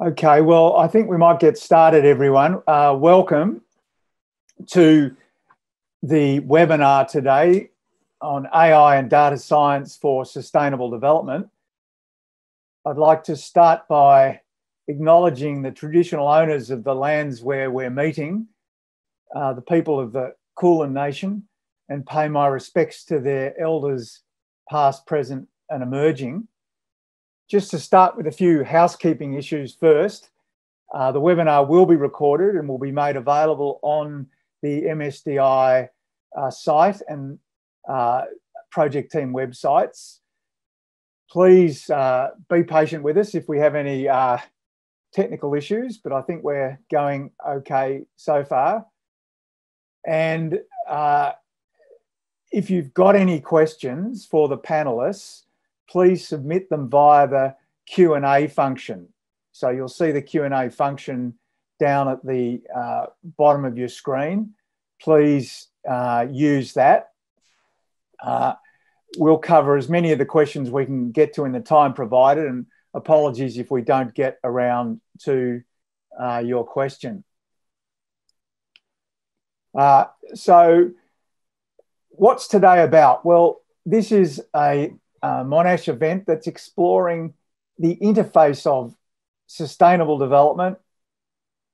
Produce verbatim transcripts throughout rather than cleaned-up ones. Okay, well, I think we might get started, everyone. Uh, welcome to the webinar today on A I and data science for sustainable development. I'd like to start by acknowledging the traditional owners of the lands where we're meeting, uh, the people of the Kulin Nation, and pay my respects to their elders, past, present, and emerging. Just to start with a few housekeeping issues first, uh, the webinar will be recorded and will be made available on the M S D I uh, site and uh, project team websites. Please uh, be patient with us if we have any uh, technical issues, but I think we're going okay so far. And uh, if you've got any questions for the panelists, please submit them via the Q and A function. So you'll see the Q and A function down at the uh, bottom of your screen. Please uh, use that. Uh, we'll cover as many of the questions we can get to in the time provided, and apologies if we don't get around to uh, your question. Uh, so what's today about? Well, this is a Uh, Monash event that's exploring the interface of sustainable development,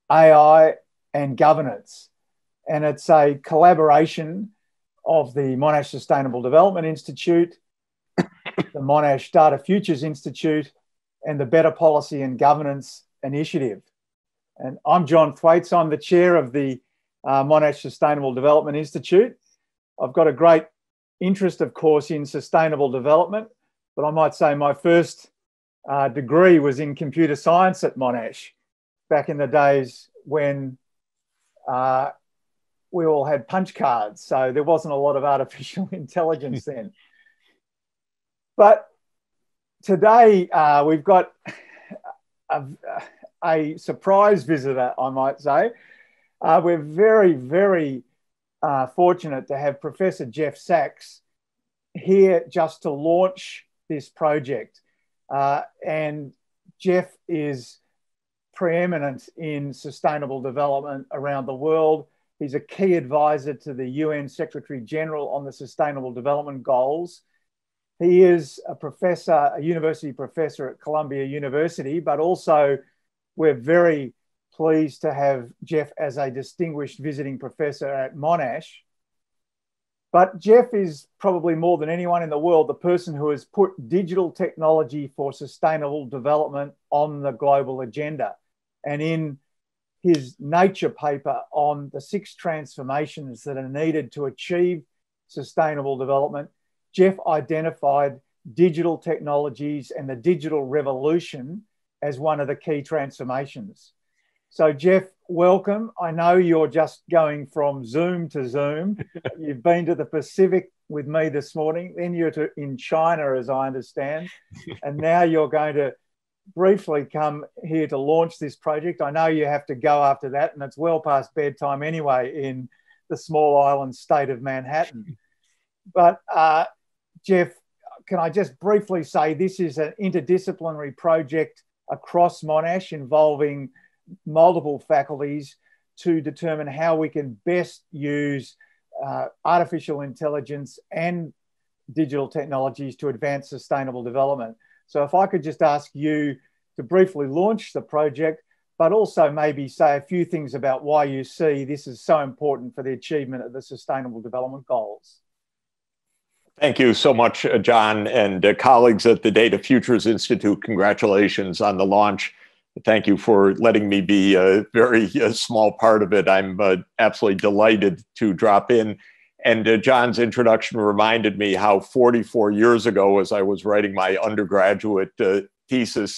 A I and governance. And it's a collaboration of the Monash Sustainable Development Institute, the Monash Data Futures Institute, and the Better Policy and Governance Initiative. And I'm John Thwaites. I'm the chair of the uh, Monash Sustainable Development Institute. I've got a great interest, of course, in sustainable development, but I might say my first uh, degree was in computer science at Monash back in the days when uh, we all had punch cards, so there wasn't a lot of artificial intelligence then. But today uh, we've got a, a surprise visitor, I might say. Uh, we're very, very Uh, fortunate to have Professor Jeff Sachs here just to launch this project. Uh, and Jeff is preeminent in sustainable development around the world. He's a key advisor to the U N Secretary General on the Sustainable Development Goals. He is a professor, a university professor at Columbia University, but also we're very pleased to have Jeff as a distinguished visiting professor at Monash. But Jeff is probably more than anyone in the world the person who has put digital technology for sustainable development on the global agenda. And in his Nature paper on the six transformations that are needed to achieve sustainable development, Jeff identified digital technologies and the digital revolution as one of the key transformations. So, Jeff, welcome. I know you're just going from Zoom to Zoom. You've been to the Pacific with me this morning. Then you're to, in China, as I understand. And now you're going to briefly come here to launch this project. I know you have to go after that, and it's well past bedtime anyway in the small island state of Manhattan. But, uh, Jeff, can I just briefly say this is an interdisciplinary project across Monash involving multiple faculties to determine how we can best use uh, artificial intelligence and digital technologies to advance sustainable development. So if I could just ask you to briefly launch the project, but also maybe say a few things about why you see this is so important for the achievement of the Sustainable Development Goals. Thank you so much, John, and uh, colleagues at the Data Futures Institute, congratulations on the launch. Thank you for letting me be a very uh, small part of it. I'm uh, absolutely delighted to drop in. And uh, John's introduction reminded me how forty-four years ago, as I was writing my undergraduate uh, thesis,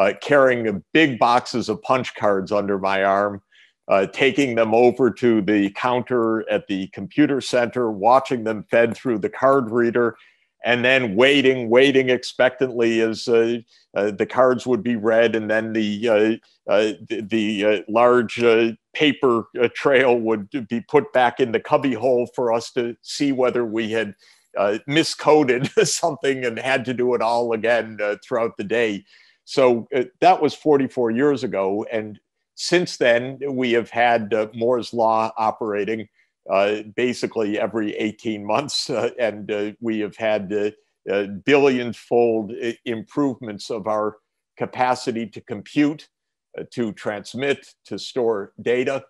uh, carrying big boxes of punch cards under my arm, uh, taking them over to the counter at the computer center, watching them fed through the card reader, and then waiting, waiting expectantly as uh, uh, the cards would be read, and then the uh, uh, the, the uh, large uh, paper uh, trail would be put back in the cubbyhole for us to see whether we had uh, miscoded something and had to do it all again uh, throughout the day. So uh, that was forty-four years ago. And since then, we have had uh, Moore's Law operating uh, basically every eighteen months. Uh, and uh, we have had uh, uh, billion-fold improvements of our capacity to compute, uh, to transmit, to store data.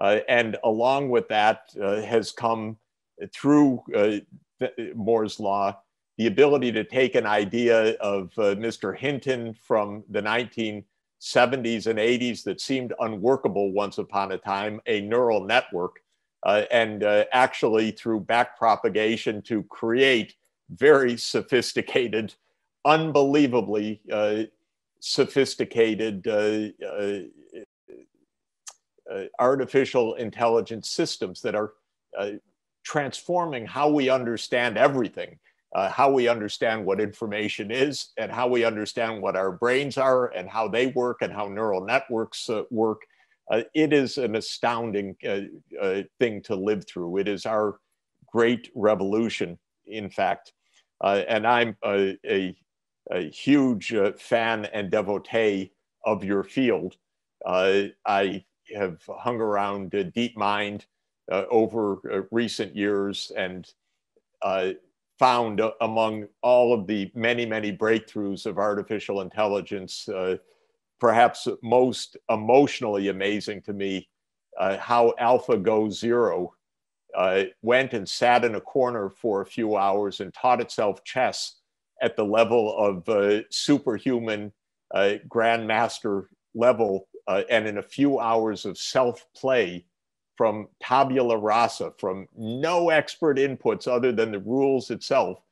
Uh, and along with that uh, has come through uh, Moore's Law, the ability to take an idea of uh, Mister Hinton from the nineteen seventies and eighties that seemed unworkable once upon a time, a neural network, uh, and uh, actually through backpropagation to create very sophisticated, unbelievably uh, sophisticated uh, uh, uh, artificial intelligence systems that are uh, transforming how we understand everything. Uh, how we understand what information is, and how we understand what our brains are, and how they work, and how neural networks uh, work. Uh, it is an astounding uh, uh, thing to live through. It is our great revolution, in fact. Uh, and I'm a, a, a huge uh, fan and devotee of your field. Uh, I have hung around uh, DeepMind uh, over uh, recent years, and uh, found uh, among all of the many, many breakthroughs of artificial intelligence, uh, perhaps most emotionally amazing to me, uh, how AlphaGo Zero uh, went and sat in a corner for a few hours and taught itself chess at the level of uh, superhuman uh, grandmaster level, uh, and in a few hours of self-play, from tabula rasa, from no expert inputs other than the rules itself,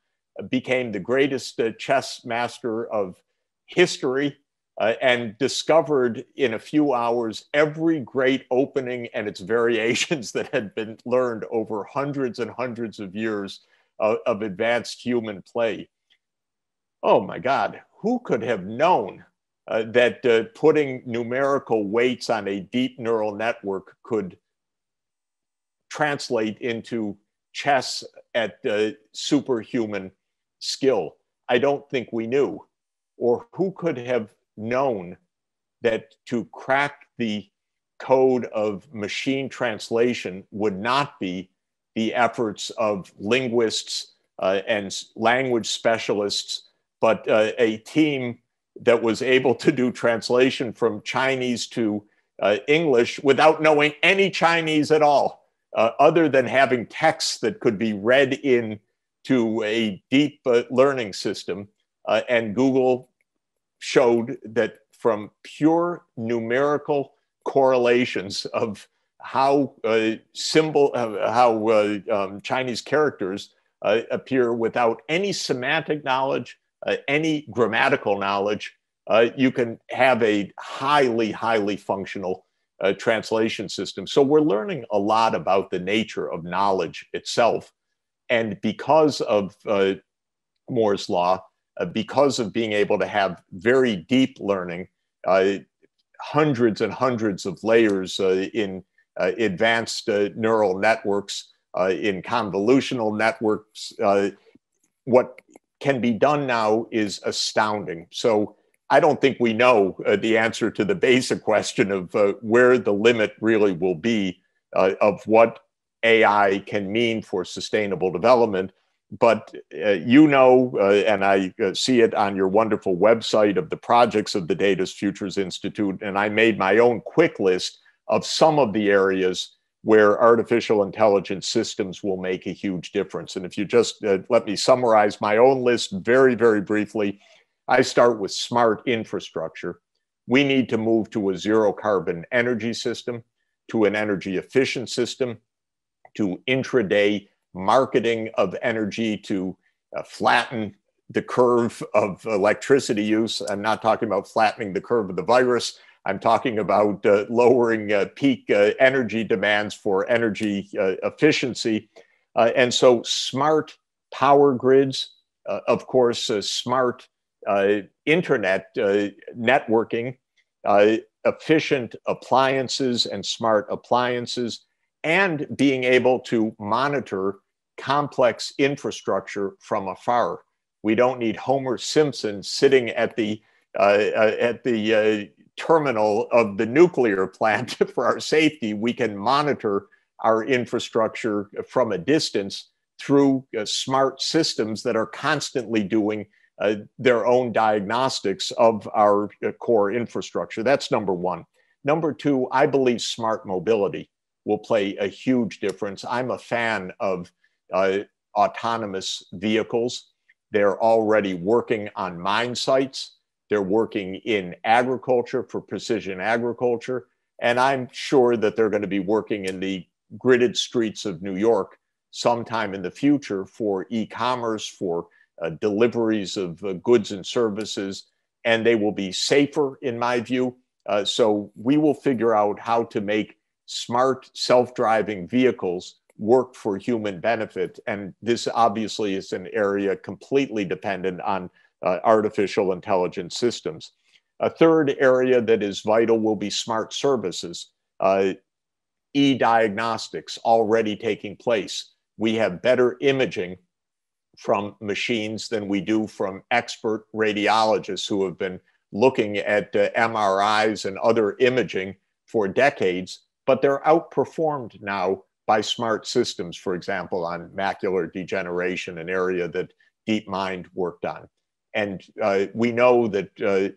became the greatest uh, chess master of history uh, and discovered in a few hours every great opening and its variations that had been learned over hundreds and hundreds of years of, of advanced human play. Oh my God, who could have known uh, that uh, putting numerical weights on a deep neural network could translate into chess at uh, superhuman skill? I don't think we knew. Or who could have known that to crack the code of machine translation would not be the efforts of linguists uh, and language specialists, but uh, a team that was able to do translation from Chinese to uh, English without knowing any Chinese at all? Uh, other than having texts that could be read in to a deep uh, learning system. Uh, and Google showed that from pure numerical correlations of how uh, symbol, uh, how uh, um, Chinese characters uh, appear without any semantic knowledge, uh, any grammatical knowledge, uh, you can have a highly, highly functional Uh, translation system. So we're learning a lot about the nature of knowledge itself. And because of uh, Moore's Law, uh, because of being able to have very deep learning, uh, hundreds and hundreds of layers uh, in uh, advanced uh, neural networks, uh, in convolutional networks, uh, what can be done now is astounding. So I don't think we know uh, the answer to the basic question of uh, where the limit really will be uh, of what A I can mean for sustainable development. But uh, you know, uh, and I uh, see it on your wonderful website of the projects of the Data Futures Institute, and I made my own quick list of some of the areas where artificial intelligence systems will make a huge difference. And if you just uh, let me summarize my own list very, very briefly, I start with smart infrastructure. We need to move to a zero carbon energy system, to an energy efficient system, to intraday marketing of energy to uh, flatten the curve of electricity use. I'm not talking about flattening the curve of the virus. I'm talking about uh, lowering uh, peak uh, energy demands for energy uh, efficiency. Uh, and so smart power grids, uh, of course, uh, smart Uh, internet uh, networking, uh, efficient appliances and smart appliances, and being able to monitor complex infrastructure from afar. We don't need Homer Simpson sitting at the uh, at the uh, terminal of the nuclear plant for our safety, we can monitor our infrastructure from a distance through uh, smart systems that are constantly doing uh, their own diagnostics of our uh, core infrastructure. That's number one. Number two, I believe smart mobility will play a huge difference. I'm a fan of uh, autonomous vehicles. They're already working on mine sites. They're working in agriculture for precision agriculture. And I'm sure that they're going to be working in the gridded streets of New York sometime in the future for e-commerce, for uh, deliveries of uh, goods and services. And they will be safer, in my view. Uh, so we will figure out how to make smart self-driving vehicles work for human benefit. And this obviously is an area completely dependent on uh, artificial intelligence systems. A third area that is vital will be smart services. Uh, e-diagnostics already taking place. We have better imaging from machines than we do from expert radiologists who have been looking at uh, M R Is and other imaging for decades, but they're outperformed now by smart systems, for example, on macular degeneration, an area that DeepMind worked on. And uh, we know that uh,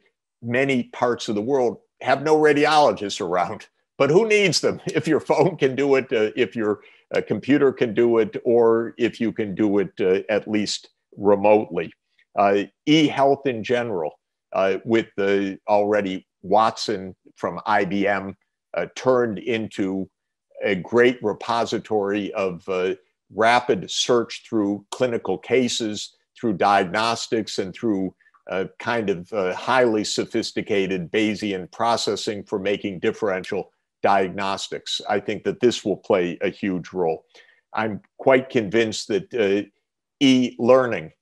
many parts of the world have no radiologists around, but who needs them? If your phone can do it, uh, if your uh, computer can do it, or if you can do it uh, at least remotely. Uh, e-health in general, uh, with the already Watson from I B M uh, turned into a great repository of uh, rapid search through clinical cases, through diagnostics, and through uh, kind of uh, highly sophisticated Bayesian processing for making differential diagnostics. I think that this will play a huge role. I'm quite convinced that uh, e-learning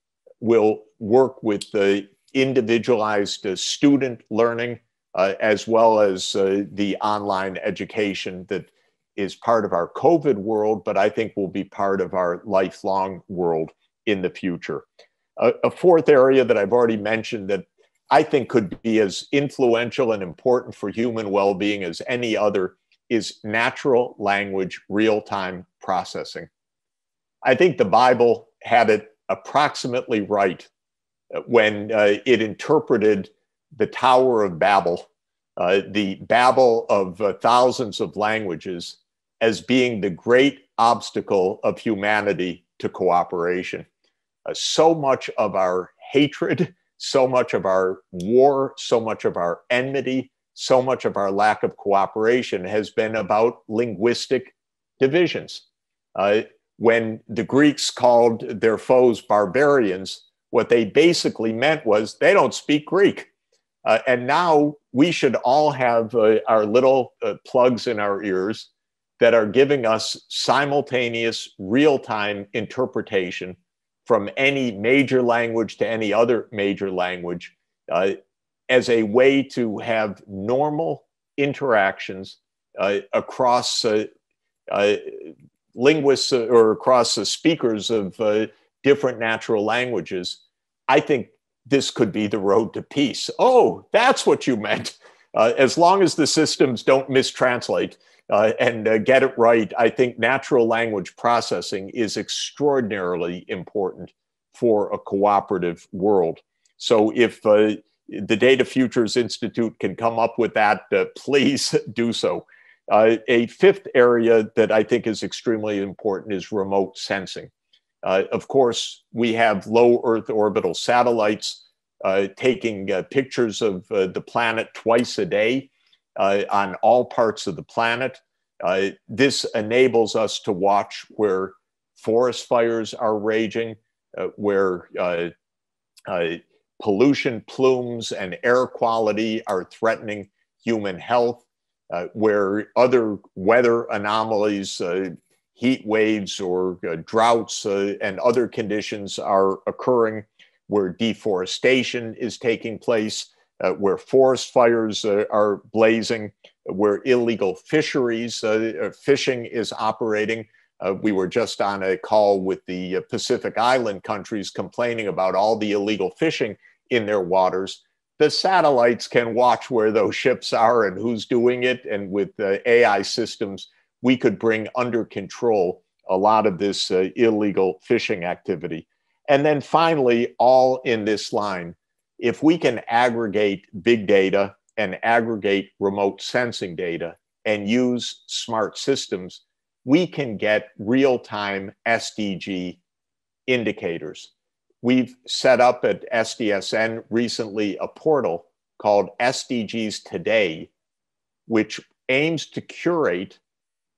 will work with the individualized uh, student learning uh, as well as uh, the online education that is part of our COVID world, but I think will be part of our lifelong world in the future. A, a fourth area that I've already mentioned that I think could be as influential and important for human well-being as any other is natural language real-time processing. I think the Bible had it approximately right when uh, it interpreted the Tower of Babel, uh, the Babel of uh, thousands of languages, as being the great obstacle of humanity to cooperation. Uh, so much of our hatred, so much of our war, so much of our enmity, so much of our lack of cooperation has been about linguistic divisions. Uh, when the Greeks called their foes barbarians, what they basically meant was they don't speak Greek. Uh, and now we should all have uh, our little uh, plugs in our ears that are giving us simultaneous real-time interpretation from any major language to any other major language uh, as a way to have normal interactions uh, across uh, uh, linguists uh, or across the uh, speakers of uh, different natural languages. I think this could be the road to peace. Oh, that's what you meant. Uh, as long as the systems don't mistranslate, Uh, and uh, get it right, I think natural language processing is extraordinarily important for a cooperative world. So if uh, the Data Futures Institute can come up with that, uh, please do so. Uh, a fifth area that I think is extremely important is remote sensing. Uh, of course, we have low Earth orbital satellites uh, taking uh, pictures of uh, the planet twice a day. Uh, on all parts of the planet. Uh, this enables us to watch where forest fires are raging, uh, where uh, uh, pollution plumes and air quality are threatening human health, uh, where other weather anomalies, uh, heat waves or uh, droughts uh, and other conditions are occurring, where deforestation is taking place, Uh, where forest fires uh, are blazing, where illegal fisheries, uh, fishing is operating. Uh, we were just on a call with the Pacific Island countries complaining about all the illegal fishing in their waters. the satellites can watch where those ships are and who's doing it. And with the A I systems, we could bring under control a lot of this uh, illegal fishing activity. And then finally, all in this line, if we can aggregate big data and aggregate remote sensing data and use smart systems, we can get real-time S D G indicators. We've set up at S D S N recently a portal called S D Gs Today, which aims to curate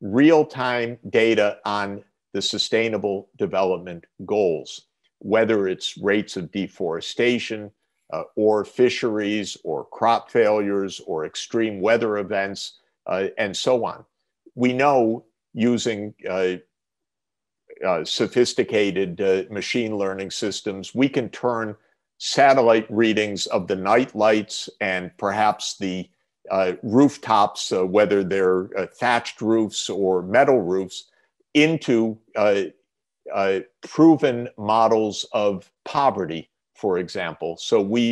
real-time data on the Sustainable Development Goals, whether it's rates of deforestation uh, or fisheries or crop failures or extreme weather events uh, and so on. We know using uh, Uh, sophisticated uh, machine learning systems, we can turn satellite readings of the night lights and perhaps the uh, rooftops, uh, whether they're uh, thatched roofs or metal roofs, into uh, uh, proven models of poverty, for example. So we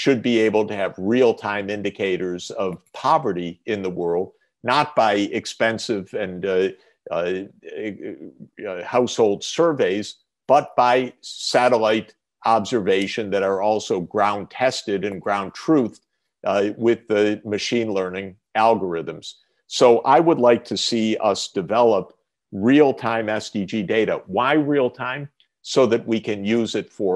should be able to have real-time indicators of poverty in the world, not by expensive and uh, Uh, uh, household surveys, but by satellite observation that are also ground tested and ground truthed uh, with the machine learning algorithms. So I would like to see us develop real-time S D G data. Why real-time? So that we can use it for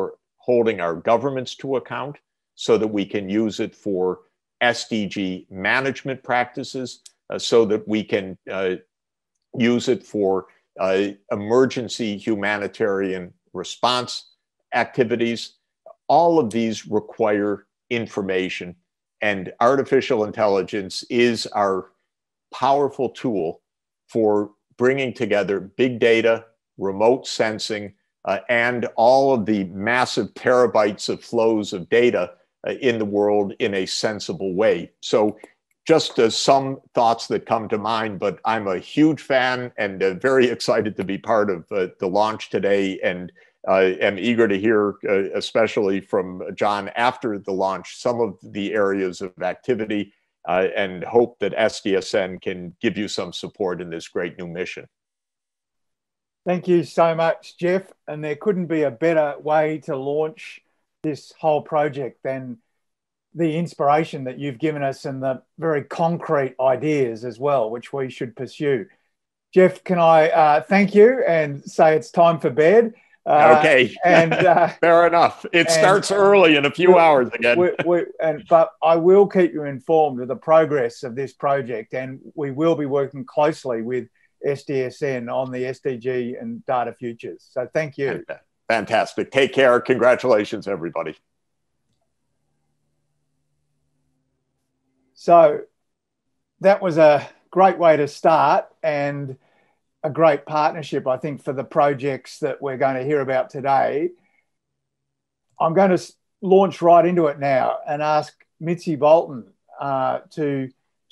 holding our governments to account, so that we can use it for S D G management practices, uh, so that we can uh, use it for uh, emergency humanitarian response activities. All of these require information, and artificial intelligence is our powerful tool for bringing together big data, remote sensing, uh, and all of the massive terabytes of flows of data uh, in the world in a sensible way. So just uh, some thoughts that come to mind, but I'm a huge fan and uh, very excited to be part of uh, the launch today, and uh, am eager to hear, uh, especially from John after the launch, some of the areas of activity, uh, and hope that S D S N can give you some support in this great new mission. Thank you so much, Jeff. And there couldn't be a better way to launch this whole project than the inspiration that you've given us and the very concrete ideas as well, which we should pursue. Jeff, can I uh, thank you and say it's time for bed? Uh, okay, and, uh, fair enough. It and, starts early in a few we, hours again. we, we, and, but I will keep you informed of the progress of this project, and we will be working closely with S D S N on the S D G and data futures. So thank you. Fantastic. Take care. Congratulations, everybody. So that was a great way to start and a great partnership, I think, for the projects that we're going to hear about today. I'm going to launch right into it now and ask Mitzi Bolton uh, to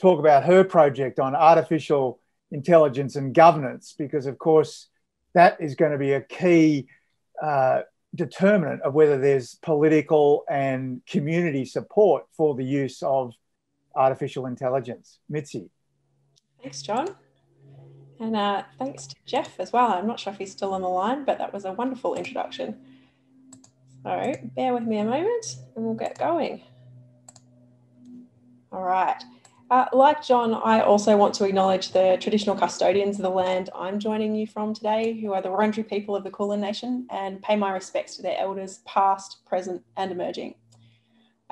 talk about her project on artificial intelligence and governance, because, of course, that is going to be a key uh, determinant of whether there's political and community support for the use of artificial intelligence. Mitzi. Thanks, John. And uh, thanks to Jeff as well. I'm not sure if he's still on the line, but that was a wonderful introduction. So bear with me a moment and we'll get going. All right. Uh, like John, I also want to acknowledge the traditional custodians of the land I'm joining you from today, who are the Wurundjeri people of the Kulin Nation, and pay my respects to their elders past, present and emerging.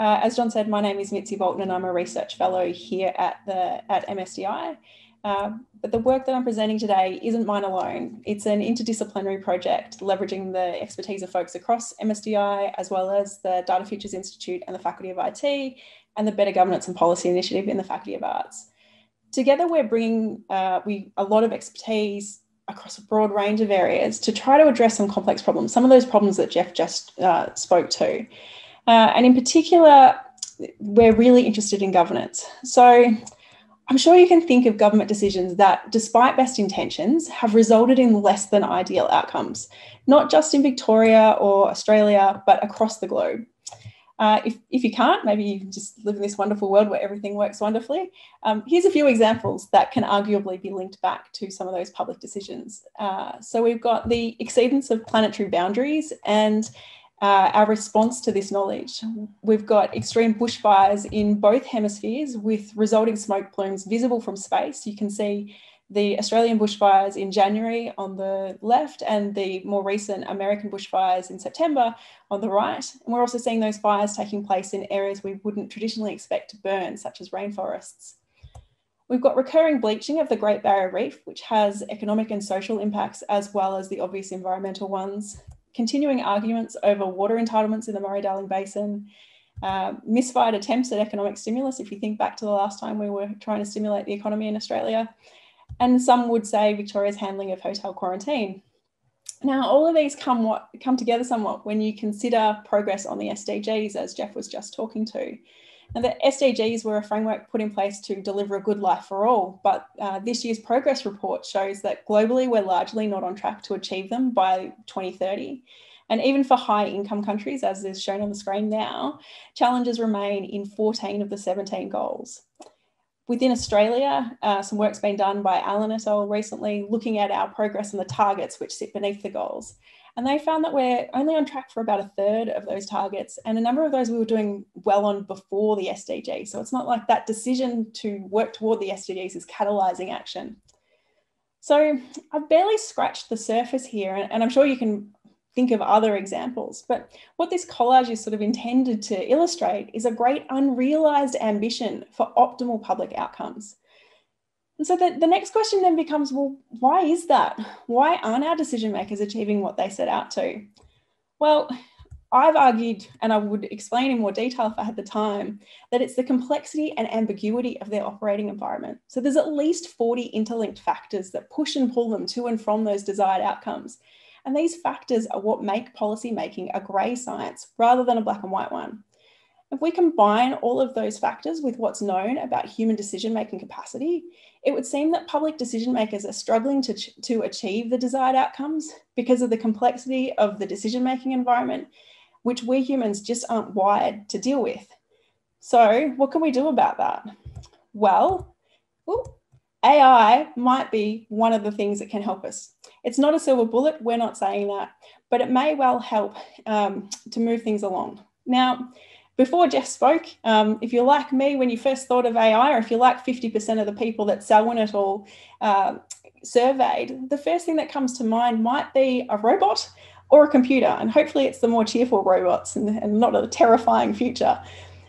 Uh, as John said, my name is Mitzi Bolton and I'm a research fellow here at, the, at M S D I. Uh, but the work that I'm presenting today isn't mine alone. It's an interdisciplinary project leveraging the expertise of folks across M S D I, as well as the Data Futures Institute and the Faculty of I T, and the Better Governance and Policy Initiative in the Faculty of Arts. Together, we're bringing uh, we, a lot of expertise across a broad range of areas to try to address some complex problems, some of those problems that Jeff just uh, spoke to. Uh, and in particular, we're really interested in governance. So I'm sure you can think of government decisions that, despite best intentions, have resulted in less than ideal outcomes, not just in Victoria or Australia, but across the globe. Uh, if, if you can't, maybe you can just live in this wonderful world where everything works wonderfully. Um, here's a few examples that can arguably be linked back to some of those public decisions. Uh, so we've got the exceedance of planetary boundaries and uh, our response to this knowledge. We've got extreme bushfires in both hemispheres with resulting smoke plumes visible from space. You can see the Australian bushfires in January on the left and the more recent American bushfires in September on the right. And we're also seeing those fires taking place in areas we wouldn't traditionally expect to burn, such as rainforests. We've got recurring bleaching of the Great Barrier Reef, which has economic and social impacts as well as the obvious environmental ones. Continuing arguments over water entitlements in the Murray-Darling Basin. Uh, misfired attempts at economic stimulus, if you think back to the last time we were trying to stimulate the economy in Australia. And some would say Victoria's handling of hotel quarantine. Now, all of these come, what, come together somewhat when you consider progress on the S D Gs, as Jeff was just talking to. And the S D Gs were a framework put in place to deliver a good life for all, but uh, this year's progress report shows that globally, we're largely not on track to achieve them by twenty thirty. And even for high income countries, as is shown on the screen now, challenges remain in fourteen of the seventeen goals. Within Australia, uh, some work's been done by Alan et al. Recently looking at our progress and the targets which sit beneath the goals. And they found that we're only on track for about a third of those targets, and a number of those we were doing well on before the S D G. So it's not like that decision to work toward the S D Gs is catalysing action. So I've barely scratched the surface here, and, and I'm sure you can think of other examples, but what this collage is sort of intended to illustrate is a great unrealised ambition for optimal public outcomes. And so the, the next question then becomes, well, why is that? Why aren't our decision makers achieving what they set out to? Well, I've argued, and I would explain in more detail if I had the time, that it's the complexity and ambiguity of their operating environment. So there's at least forty interlinked factors that push and pull them to and from those desired outcomes. And these factors are what make policy making a grey science rather than a black and white one. If we combine all of those factors with what's known about human decision-making capacity, it would seem that public decision makers are struggling to, to achieve the desired outcomes because of the complexity of the decision-making environment, which we humans just aren't wired to deal with. So what can we do about that? Well, ooh, A I might be one of the things that can help us. It's not a silver bullet, we're not saying that, but it may well help um, to move things along. Now, before Jeff spoke, um, if you're like me when you first thought of A I, or if you're like fifty percent of the people that Selwyn et al. Uh, surveyed, the first thing that comes to mind might be a robot or a computer, and hopefully it's the more cheerful robots and, and not a terrifying future.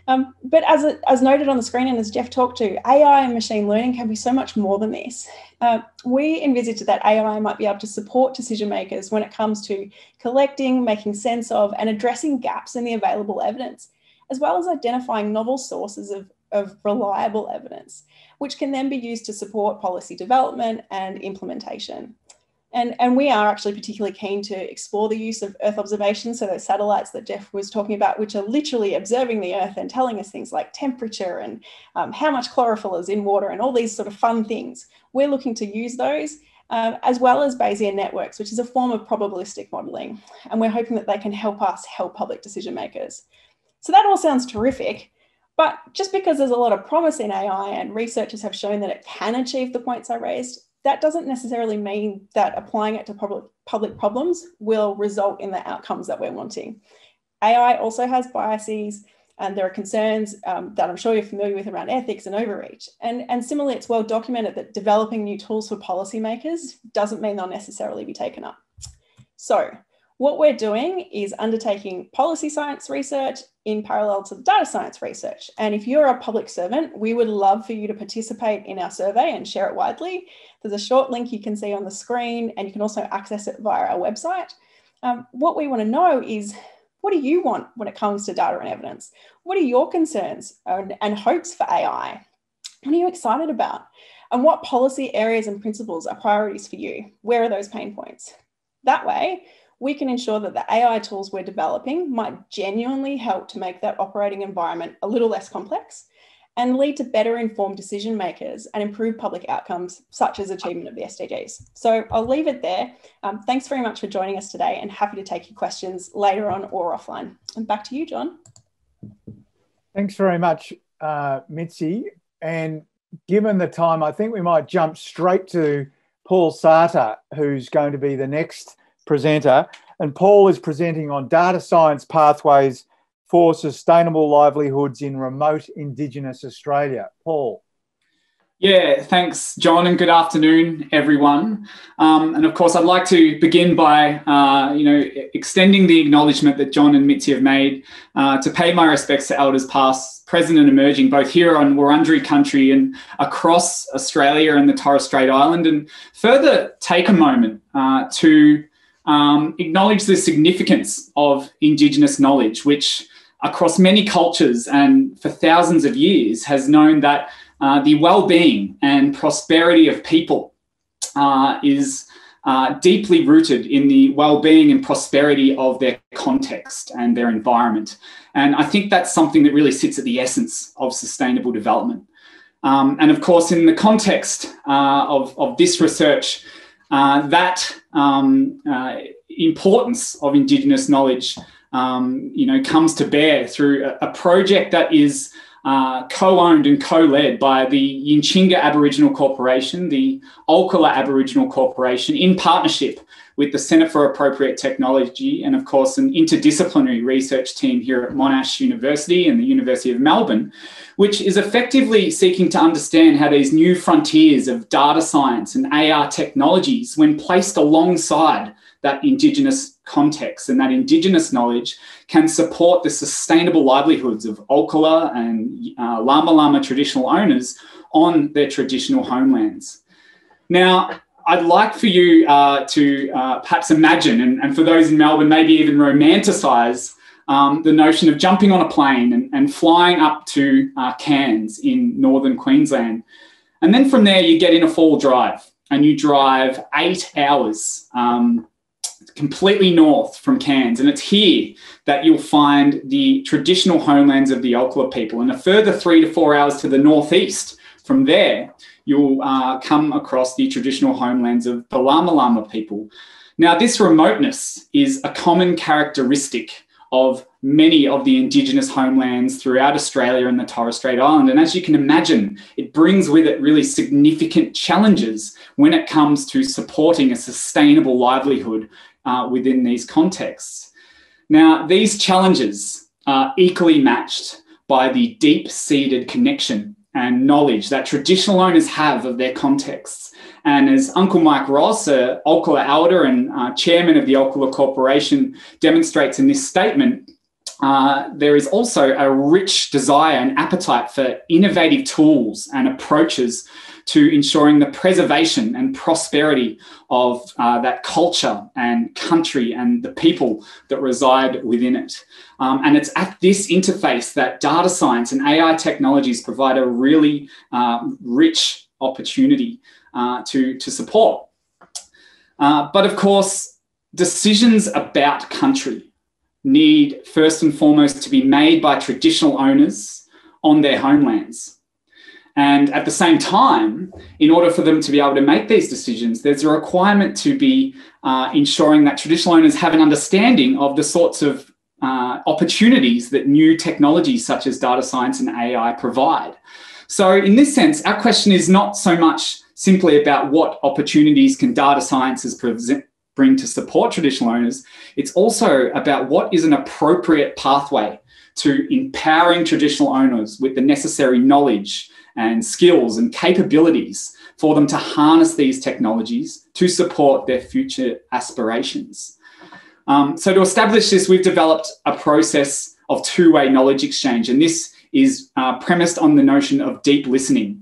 Um, but as, it, as noted on the screen and as Jeff talked to, A I and machine learning can be so much more than this. Uh, we envisaged that A I might be able to support decision makers when it comes to collecting, making sense of, and addressing gaps in the available evidence, as well as identifying novel sources of, of reliable evidence, which can then be used to support policy development and implementation. And, and we are actually particularly keen to explore the use of Earth observations, so those satellites that Jeff was talking about, which are literally observing the Earth and telling us things like temperature and um, how much chlorophyll is in water and all these sort of fun things. We're looking to use those uh, as well as Bayesian networks, which is a form of probabilistic modelling. And we're hoping that they can help us help public decision makers. So that all sounds terrific. But just because there's a lot of promise in A I and researchers have shown that it can achieve the points I raised, that doesn't necessarily mean that applying it to public, public problems will result in the outcomes that we're wanting. A I also has biases, and there are concerns um, that I'm sure you're familiar with around ethics and overreach. And, and similarly, it's well documented that developing new tools for policymakers doesn't mean they'll necessarily be taken up. So what we're doing is undertaking policy science research in parallel to the data science research. And if you're a public servant, we would love for you to participate in our survey and share it widely. There's a short link you can see on the screen, and you can also access it via our website. Um, what we want to know is, what do you want when it comes to data and evidence? What are your concerns and, and hopes for A I? What are you excited about? And what policy areas and principles are priorities for you? Where are those pain points? That way, we can ensure that the A I tools we're developing might genuinely help to make that operating environment a little less complex and lead to better informed decision makers and improve public outcomes, such as achievement of the S D Gs. So I'll leave it there. Um, thanks very much for joining us today, and happy to take your questions later on or offline. And back to you, John. Thanks very much, uh, Mitzi. And given the time, I think we might jump straight to Paul Satur, who's going to be the next presenter. And Paul is presenting on data science pathways for sustainable livelihoods in remote Indigenous Australia. Paul. Yeah, thanks, John, and good afternoon, everyone. Um, and of course, I'd like to begin by, uh, you know, extending the acknowledgement that John and Mitzi have made uh, to pay my respects to elders past, present and emerging, both here on Wurundjeri country and across Australia and the Torres Strait Island, and further take a moment uh, to um, acknowledge the significance of Indigenous knowledge, which across many cultures and for thousands of years has known that Uh, the well-being and prosperity of people uh, is uh, deeply rooted in the well-being and prosperity of their context and their environment. And I think that's something that really sits at the essence of sustainable development. Um, and of course, in the context uh, of, of this research, uh, that um, uh, importance of Indigenous knowledge um, you know, comes to bear through a, a project that is Uh, co-owned and co-led by the Yinchinga Aboriginal Corporation, the Okula Aboriginal Corporation, in partnership with the Centre for Appropriate Technology and, of course, an interdisciplinary research team here at Monash University and the University of Melbourne, which is effectively seeking to understand how these new frontiers of data science and A R technologies, when placed alongside that Indigenous context and that Indigenous knowledge, can support the sustainable livelihoods of Okula and uh, Lama Lama traditional owners on their traditional homelands. Now, I'd like for you uh, to uh, perhaps imagine, and, and for those in Melbourne, maybe even romanticise um, the notion of jumping on a plane and, and flying up to uh, Cairns in northern Queensland. And then from there, you get in a four-wheel drive and you drive eight hours um, completely north from Cairns, and it's here that you'll find the traditional homelands of the Okula people. And a further three to four hours to the northeast from there, you'll uh, come across the traditional homelands of the Lama Lama people. Now, this remoteness is a common characteristic of many of the Indigenous homelands throughout Australia and the Torres Strait Island. And as you can imagine, it brings with it really significant challenges when it comes to supporting a sustainable livelihood Uh, within these contexts. Now, these challenges are equally matched by the deep-seated connection and knowledge that traditional owners have of their contexts. And as Uncle Mike Ross, a Okula elder and uh, chairman of the Okula Corporation, demonstrates in this statement, uh, there is also a rich desire and appetite for innovative tools and approaches to ensuring the preservation and prosperity of uh, that culture and country and the people that reside within it. Um, and it's at this interface that data science and A I technologies provide a really uh, rich opportunity uh, to, to support. Uh, but of course, decisions about country need first and foremost to be made by traditional owners on their homelands. And at the same time, in order for them to be able to make these decisions, there's a requirement to be uh, ensuring that traditional owners have an understanding of the sorts of uh, opportunities that new technologies such as data science and A I provide. So in this sense, our question is not so much simply about what opportunities can data sciences present, bring to support traditional owners. It's also about what is an appropriate pathway to empowering traditional owners with the necessary knowledge and skills and capabilities for them to harness these technologies to support their future aspirations. Um, so to establish this, we've developed a process of two-way knowledge exchange, and this is uh, premised on the notion of deep listening,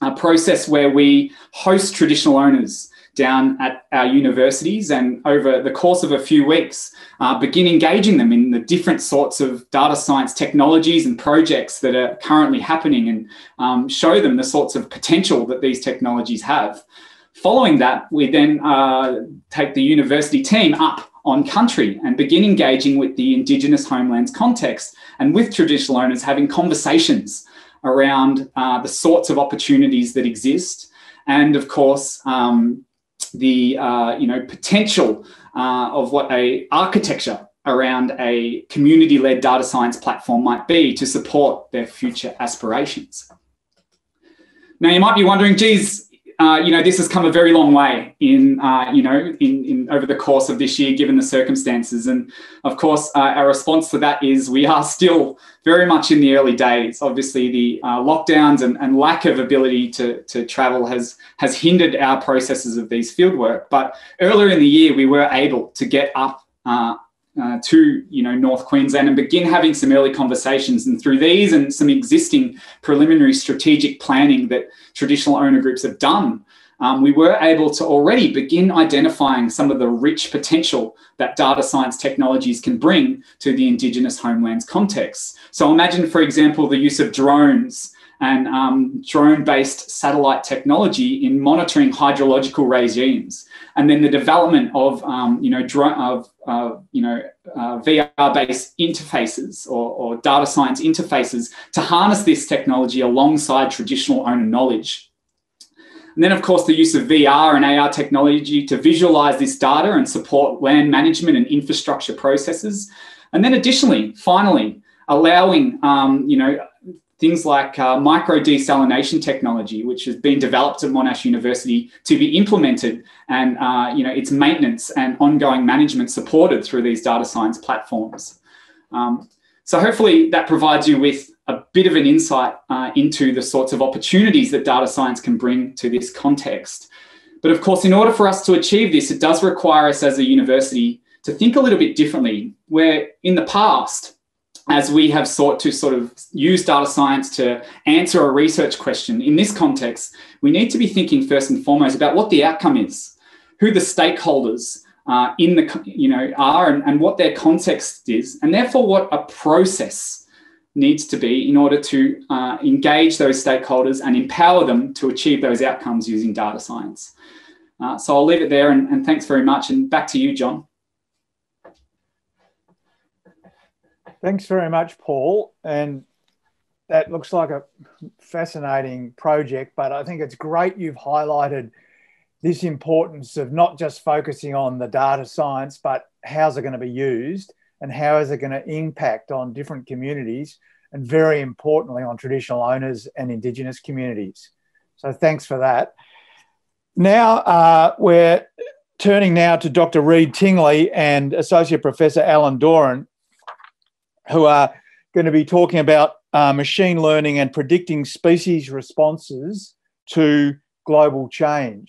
a process where we host traditional owners down at our universities, and over the course of a few weeks, uh, begin engaging them in the different sorts of data science technologies and projects that are currently happening, and um, show them the sorts of potential that these technologies have. Following that, we then uh, take the university team up on country and begin engaging with the Indigenous homelands context and with traditional owners, having conversations around uh, the sorts of opportunities that exist, and of course, um, the uh, you know, potential uh, of what a architecture around a community-led data science platform might be to support their future aspirations. Now, you might be wondering, geez, uh, you know, this has come a very long way in, uh, you know, in, in over the course of this year, given the circumstances. And of course, uh, our response to that is we are still very much in the early days. Obviously, the uh, lockdowns and, and lack of ability to, to travel has, has hindered our processes of these fieldwork. But earlier in the year, we were able to get up uh, Uh, to you know North Queensland and begin having some early conversations, and through these and some existing preliminary strategic planning that traditional owner groups have done, um, we were able to already begin identifying some of the rich potential that data science technologies can bring to the Indigenous homelands context. So imagine, for example, the use of drones and um, drone-based satellite technology in monitoring hydrological regimes, and then the development of um, you know drone of uh, you know uh, V R-based interfaces or, or data science interfaces to harness this technology alongside traditional owner knowledge, and then of course the use of V R and A R technology to visualize this data and support land management and infrastructure processes, and then additionally, finally, allowing um, you know. things like uh, micro-desalination technology, which has been developed at Monash University, to be implemented and uh, you know, its maintenance and ongoing management supported through these data science platforms. Um, so hopefully that provides you with a bit of an insight uh, into the sorts of opportunities that data science can bring to this context. But of course, in order for us to achieve this, it does require us as a university to think a little bit differently, where in the past, as we have sought to sort of use data science to answer a research question, in this context, we need to be thinking first and foremost about what the outcome is, who the stakeholders uh, in the, you know, are and, and what their context is, and therefore what a process needs to be in order to uh, engage those stakeholders and empower them to achieve those outcomes using data science. Uh, so I'll leave it there, and, and thanks very much. And back to you, John. Thanks very much, Paul. And that looks like a fascinating project, but I think it's great you've highlighted this importance of not just focusing on the data science, but how's it going to be used and how is it going to impact on different communities and, very importantly, on traditional owners and Indigenous communities. So thanks for that. Now uh, we're turning now to Doctor Reid Tingley and Associate Professor Alan Dorin, who are going to be talking about uh, machine learning and predicting species responses to global change.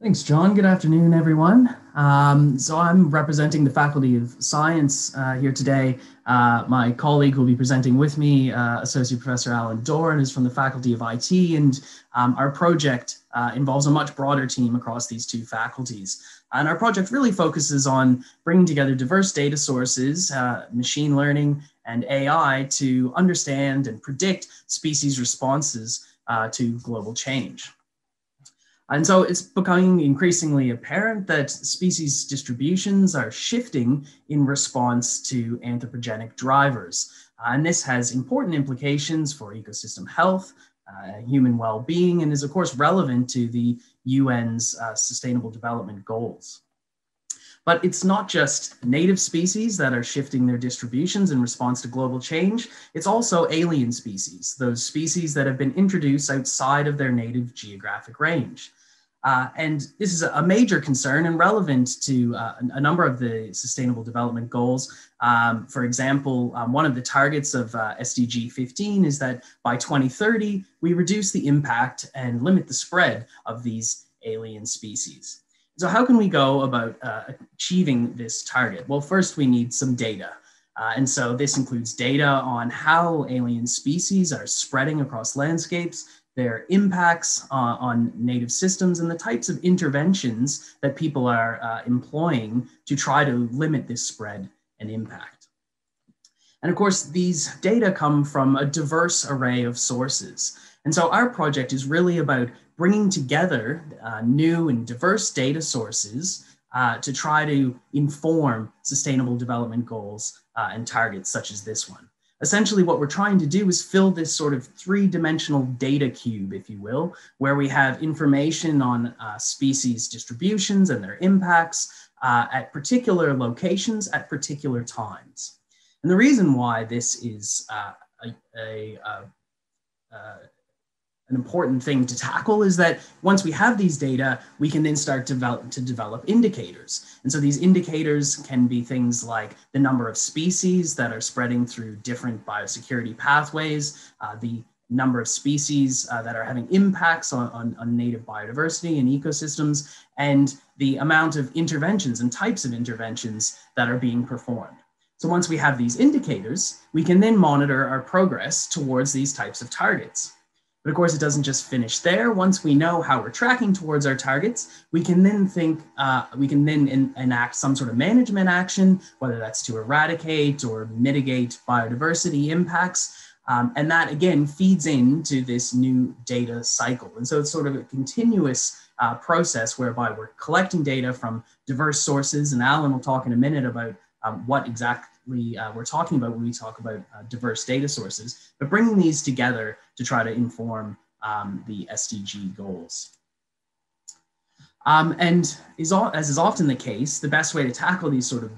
Thanks, John. Good afternoon, everyone. Um, so I'm representing the Faculty of Science uh, here today. Uh, my colleague who will be presenting with me, uh, Associate Professor Alan Dorin, is from the Faculty of I T, and um, our project uh, involves a much broader team across these two faculties. And our project really focuses on bringing together diverse data sources, uh, machine learning and A I, to understand and predict species responses uh, to global change. And so it's becoming increasingly apparent that species distributions are shifting in response to anthropogenic drivers. Uh, and this has important implications for ecosystem health, uh, human well-being, and is of course relevant to the U N's uh, Sustainable Development Goals. But it's not just native species that are shifting their distributions in response to global change, it's also alien species, those species that have been introduced outside of their native geographic range. Uh, and this is a major concern and relevant to uh, a number of the Sustainable Development Goals. Um, for example, um, one of the targets of uh, S D G fifteen is that by twenty thirty, we reduce the impact and limit the spread of these alien species. So how can we go about uh, achieving this target? Well, first we need some data. Uh, and so this includes data on how alien species are spreading across landscapes, their impacts uh, on native systems, and the types of interventions that people are uh, employing to try to limit this spread and impact. And of course, these data come from a diverse array of sources. And so our project is really about bringing together uh, new and diverse data sources uh, to try to inform Sustainable Development Goals uh, and targets such as this one. Essentially, what we're trying to do is fill this sort of three-dimensional data cube, if you will, where we have information on uh, species distributions and their impacts, uh, at particular locations at particular times. And the reason why this is uh, a, a, a, a an important thing to tackle is that once we have these data, we can then start develop, to develop indicators. And so these indicators can be things like the number of species that are spreading through different biosecurity pathways, uh, the number of species uh, that are having impacts on, on, on native biodiversity and ecosystems, and the amount of interventions and types of interventions that are being performed. So once we have these indicators, we can then monitor our progress towards these types of targets. But of course, it doesn't just finish there. Once we know how we're tracking towards our targets, we can then think, uh, we can then en enact some sort of management action, whether that's to eradicate or mitigate biodiversity impacts. Um, and that again feeds into this new data cycle. And so it's sort of a continuous uh, process whereby we're collecting data from diverse sources. And Alan will talk in a minute about um, what exactly We, uh, we're talking about when we talk about uh, diverse data sources, but bringing these together to try to inform um, the S D G goals. Um, and is all, as is often the case, the best way to tackle these sort of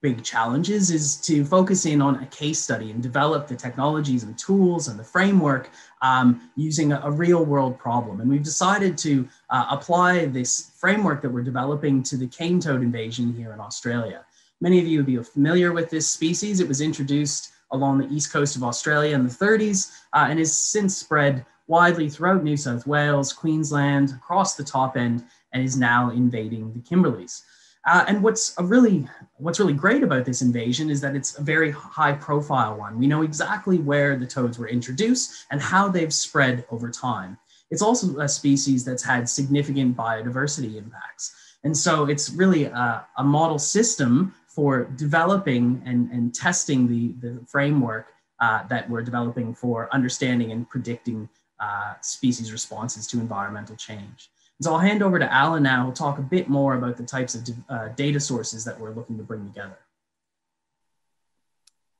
big challenges is to focus in on a case study and develop the technologies and tools and the framework um, using a, a real world problem. And we've decided to uh, apply this framework that we're developing to the cane toad invasion here in Australia. Many of you will be familiar with this species. It was introduced along the east coast of Australia in the thirties uh, and has since spread widely throughout New South Wales, Queensland, across the top end, and is now invading the Kimberleys. Uh, and what's a really, what's really great about this invasion is that it's a very high profile one. We know exactly where the toads were introduced and how they've spread over time. It's also a species that's had significant biodiversity impacts. And so it's really a, a model system for developing and, and testing the, the framework uh, that we're developing for understanding and predicting uh, species responses to environmental change. And so I'll hand over to Alan now, who'll talk a bit more about the types of uh, data sources that we're looking to bring together.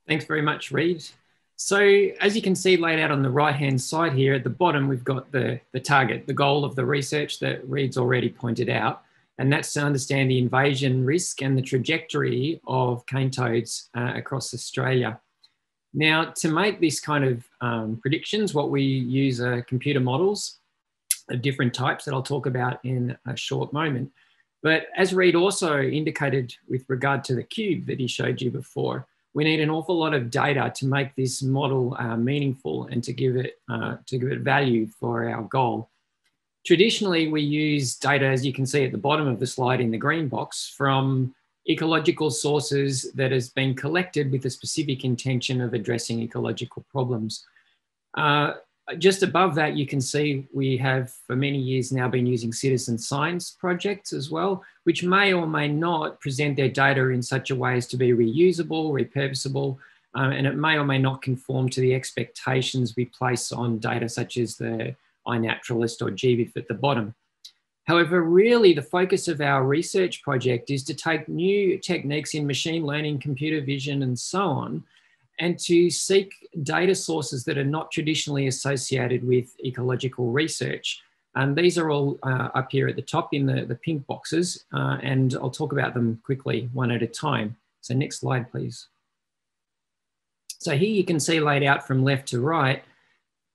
Thanks very much, Reid. So as you can see laid out on the right-hand side here, at the bottom, we've got the, the target, the goal of the research that Reid's already pointed out. And that's to understand the invasion risk and the trajectory of cane toads uh, across Australia. Now, to make this kind of um, predictions, what we use are computer models of different types that I'll talk about in a short moment. But as Reid also indicated with regard to the cube that he showed you before, we need an awful lot of data to make this model uh, meaningful and to give it, uh, to give it value for our goal. Traditionally, we use data, as you can see at the bottom of the slide in the green box, from ecological sources that has been collected with a specific intention of addressing ecological problems. Uh, just above that, you can see we have for many years now been using citizen science projects as well, which may or may not present their data in such a way as to be reusable, repurposable, uh, and it may or may not conform to the expectations we place on data such as the iNaturalist or G B I F at the bottom. However, really the focus of our research project is to take new techniques in machine learning, computer vision, and so on, and to seek data sources that are not traditionally associated with ecological research. And these are all uh, up here at the top in the, the pink boxes, uh, and I'll talk about them quickly one at a time. So next slide, please. So here you can see laid out from left to right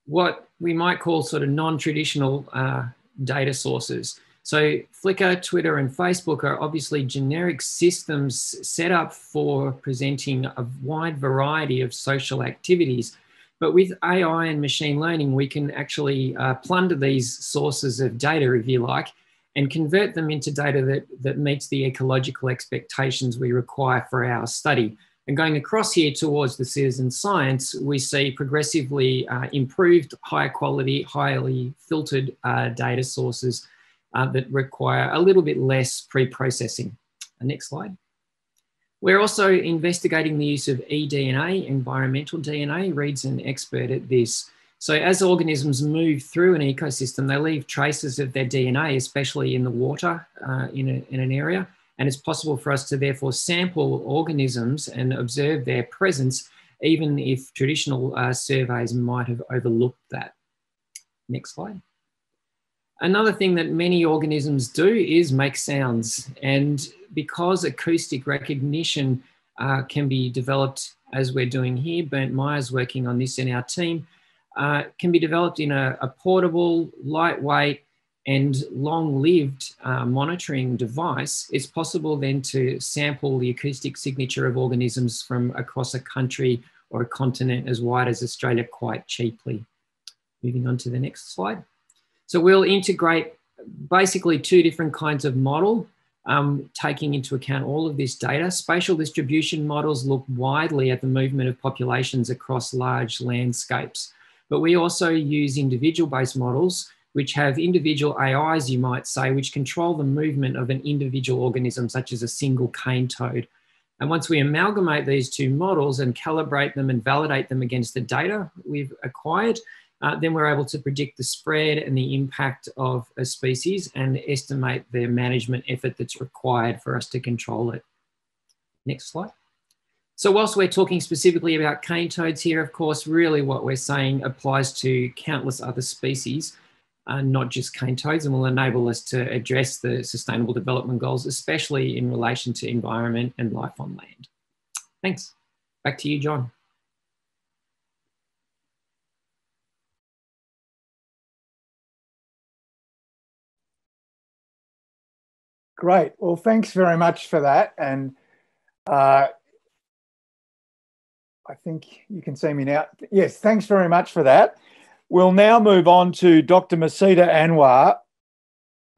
what we might call sort of non-traditional uh, data sources. So Flickr, Twitter, and Facebook are obviously generic systems set up for presenting a wide variety of social activities. But with A I and machine learning, we can actually uh, plunder these sources of data, if you like, and convert them into data that, that meets the ecological expectations we require for our study. And going across here towards the citizen science, we see progressively uh, improved, higher quality, highly filtered uh, data sources uh, that require a little bit less pre-processing. Next slide. We're also investigating the use of eDNA, environmental D N A. Reid's an expert at this. So as organisms move through an ecosystem, they leave traces of their D N A, especially in the water uh, in, a, in an area. And it's possible for us to therefore sample organisms and observe their presence, even if traditional uh, surveys might have overlooked that. Next slide. Another thing that many organisms do is make sounds, and because acoustic recognition uh, can be developed as we're doing here, Bernd Meyer's working on this in our team, uh, can be developed in a, a portable, lightweight and long-lived uh, monitoring device, it's possible then to sample the acoustic signature of organisms from across a country or a continent as wide as Australia quite cheaply. Moving on to the next slide. So we'll integrate basically two different kinds of model, um, taking into account all of this data. Spatial distribution models look widely at the movement of populations across large landscapes, but we also use individual-based models which have individual A Is, you might say, which control the movement of an individual organism, such as a single cane toad. And once we amalgamate these two models and calibrate them and validate them against the data we've acquired, Uh, then we're able to predict the spread and the impact of a species and estimate the management effort that's required for us to control it. Next slide. So whilst we're talking specifically about cane toads here, of course, really what we're saying applies to countless other species, uh, not just cane toads, and will enable us to address the Sustainable Development Goals, especially in relation to environment and life on land. Thanks. Back to you, John. Great. Well, thanks very much for that. And uh, I think you can see me now. Yes, thanks very much for that. We'll now move on to Doctor Misita Anwar,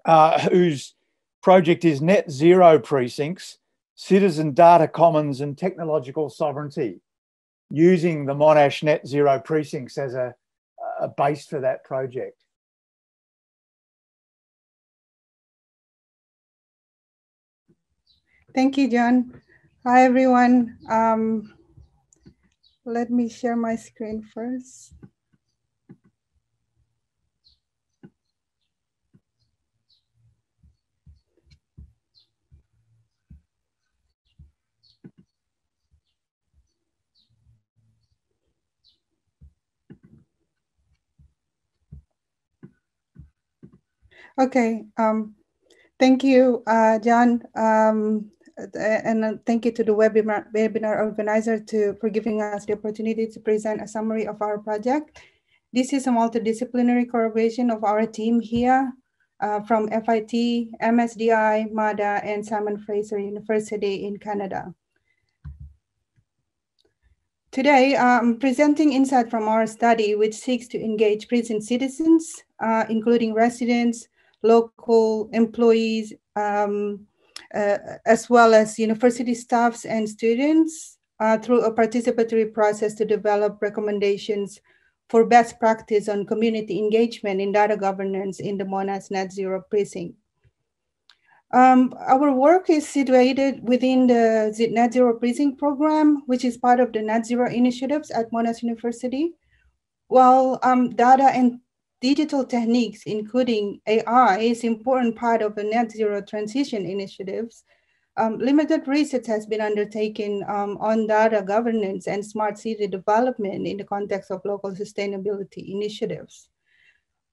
uh, whose project is Net Zero Precincts, Citizen Data Commons and Technological Sovereignty, using the Monash Net Zero Precincts as a, a base for that project. Thank you, John. Hi, everyone. Um, let me share my screen first. Okay. Um, thank you, uh, John. Um, And thank you to the webinar, webinar organizer to, for giving us the opportunity to present a summary of our project. This is a multidisciplinary collaboration of our team here uh, from F I T, M S D I, M A D A, and Simon Fraser University in Canada. Today, I'm presenting insight from our study, which seeks to engage precinct citizens, uh, including residents, local employees, um, Uh, as well as university staffs and students uh, through a participatory process to develop recommendations for best practice on community engagement in data governance in the Monash Net Zero Precinct. Um, our work is situated within the Net Zero Precinct program, which is part of the Net Zero initiatives at Monash University, while um, data and digital techniques, including A I, is an important part of the net zero transition initiatives. Um, limited research has been undertaken um, on data governance and smart city development in the context of local sustainability initiatives.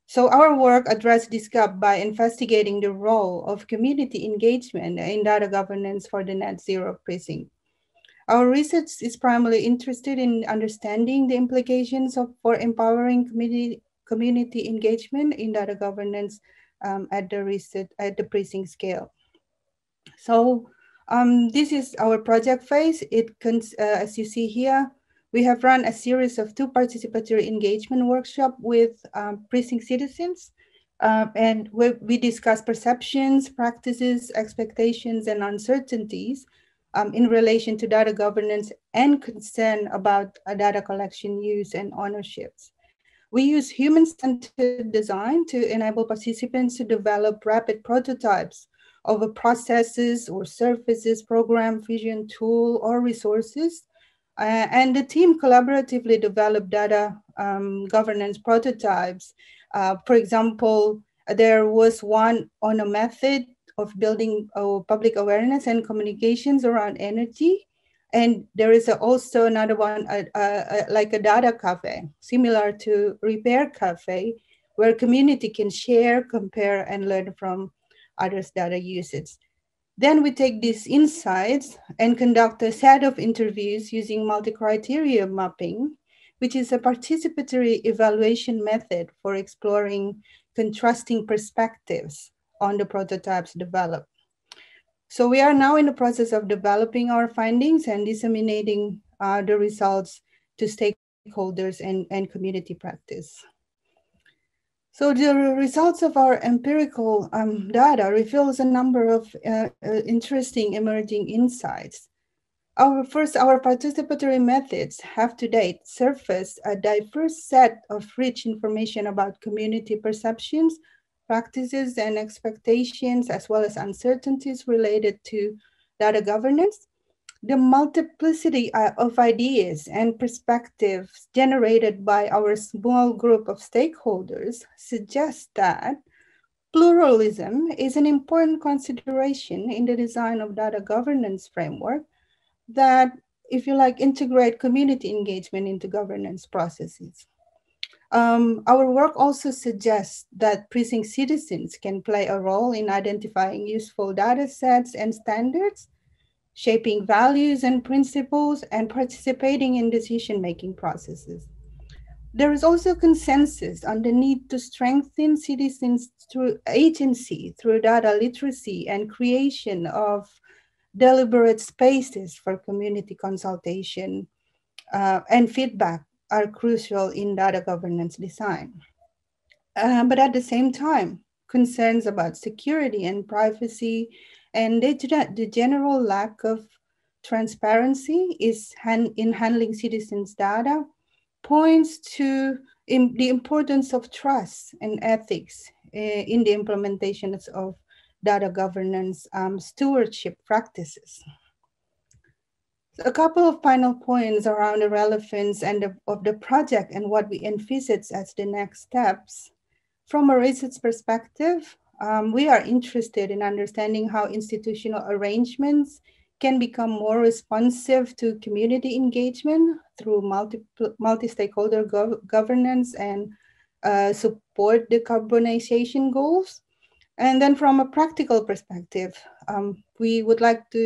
So our work addressed this gap by investigating the role of community engagement in data governance for the net zero precinct. Our research is primarily interested in understanding the implications of, for empowering community community engagement in data governance um, at the research, at the precinct scale. So um, this is our project phase. It cons uh, as you see here, we have run a series of two participatory engagement workshops with um, precinct citizens, uh, and we, we discuss perceptions, practices, expectations, and uncertainties um, in relation to data governance and concern about uh, data collection, use, and ownerships. We use human-centered design to enable participants to develop rapid prototypes of a processes or services, program, vision, tool, or resources. Uh, and the team collaboratively developed data um, governance prototypes. Uh, for example, there was one on a method of building uh, public awareness and communications around energy. And there is also another one, uh, uh, like a data cafe, similar to Repair Cafe, where community can share, compare, and learn from others' data usage. Then we take these insights and conduct a set of interviews using multi-criteria mapping, which is a participatory evaluation method for exploring contrasting perspectives on the prototypes developed. So we are now in the process of developing our findings and disseminating uh, the results to stakeholders and, and community practice. So the results of our empirical um, data reveals a number of uh, interesting emerging insights. Our first, our participatory methods have to date surfaced a diverse set of rich information about community perceptions, practices, and expectations, as well as uncertainties related to data governance. The multiplicity of ideas and perspectives generated by our small group of stakeholders suggests that pluralism is an important consideration in the design of data governance framework that, if you like, integrate community engagement into governance processes. Um, our work also suggests that precinct citizens can play a role in identifying useful data sets and standards, shaping values and principles, and participating in decision-making processes. There is also consensus on the need to strengthen citizens' through agency through data literacy and creation of deliberate spaces for community consultation uh, and feedback are crucial in data governance design. Uh, but at the same time, concerns about security and privacy and the general lack of transparency is hand in handling citizens' data points to the importance of trust and ethics uh, in the implementation of data governance um, stewardship practices. So a couple of final points around the relevance and the, of the project and what we envisage as the next steps. From a research perspective, Um, we are interested in understanding how institutional arrangements can become more responsive to community engagement through multi, multi-stakeholder gov governance and uh, support decarbonization goals. And then from a practical perspective, um, we would like to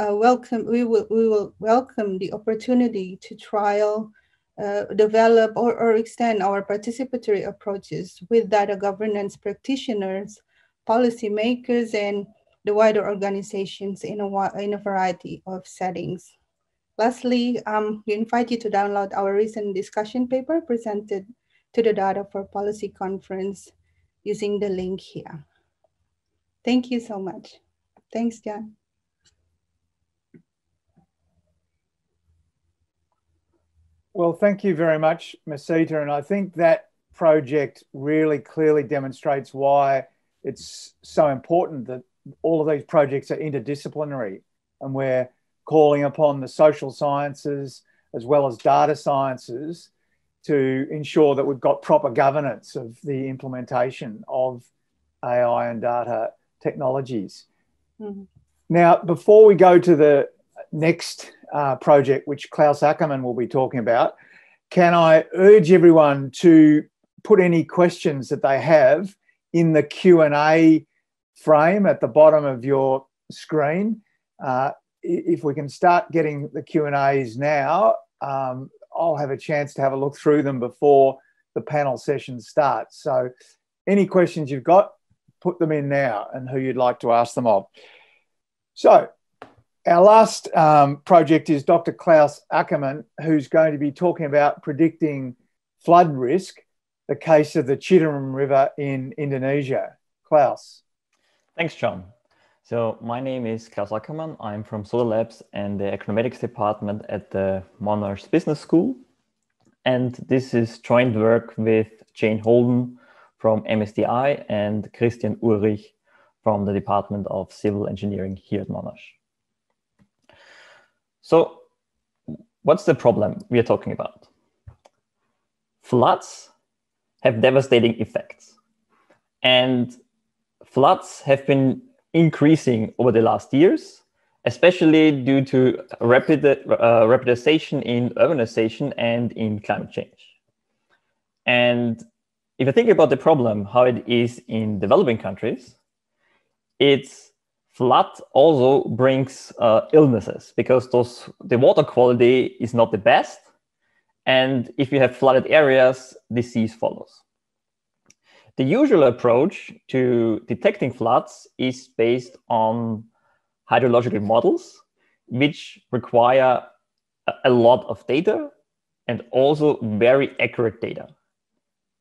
uh, welcome, we will, we will welcome the opportunity to trial, Uh, develop or, or extend our participatory approaches with data governance practitioners, policymakers, and the wider organizations in a, in a variety of settings. Lastly, um, we invite you to download our recent discussion paper presented to the Data for Policy Conference using the link here. Thank you so much. Thanks, John. Well, thank you very much, Misita. And I think that project really clearly demonstrates why it's so important that all of these projects are interdisciplinary, and we're calling upon the social sciences as well as data sciences to ensure that we've got proper governance of the implementation of A I and data technologies. Mm-hmm. Now, before we go to the next uh, project, which Klaus Ackermann will be talking about, can I urge everyone to put any questions that they have in the Q and A frame at the bottom of your screen. Uh, if we can start getting the Q and A's now, um, I'll have a chance to have a look through them before the panel session starts. So any questions you've got, put them in now, and who you'd like to ask them of. So, our last um, project is Doctor Klaus Ackermann, who's going to be talking about predicting flood risk, the case of the Citarum River in Indonesia. Klaus. Thanks, John. So my name is Klaus Ackermann. I'm from Solar Labs and the Economics Department at the Monash Business School. And this is joint work with Jane Holden from M S D I and Christian Ulrich from the Department of Civil Engineering here at Monash. So what's the problem we are talking about? Floods have devastating effects, and floods have been increasing over the last years, especially due to rapid, uh, rapidization in urbanization and in climate change. And if you think about the problem, how it is in developing countries, it's flood also brings uh, illnesses because those, the water quality is not the best. And if you have flooded areas, disease follows. The usual approach to detecting floods is based on hydrological models, which require a lot of data and also very accurate data.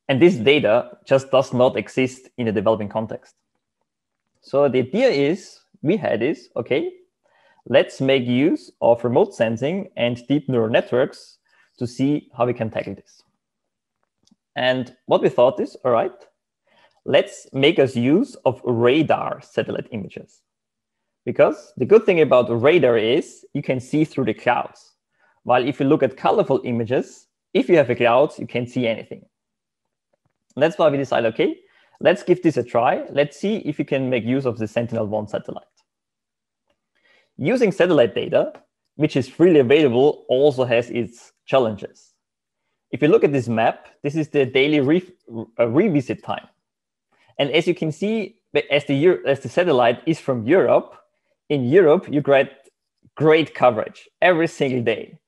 And this data just does not exist in a developing context. So the idea is, we had is, okay, let's make use of remote sensing and deep neural networks to see how we can tackle this. And what we thought is, all right, let's make us use of radar satellite images. Because the good thing about radar is you can see through the clouds. While if you look at colorful images, if you have a cloud, you can't see anything. That's why we decided, okay, let's give this a try. Let's see if we can make use of the Sentinel one satellite. Using satellite data, which is freely available, also has its challenges. If you look at this map, this is the daily re uh, revisit time. And as you can see, as the, Euro as the satellite is from Europe, in Europe, you get great coverage every single day.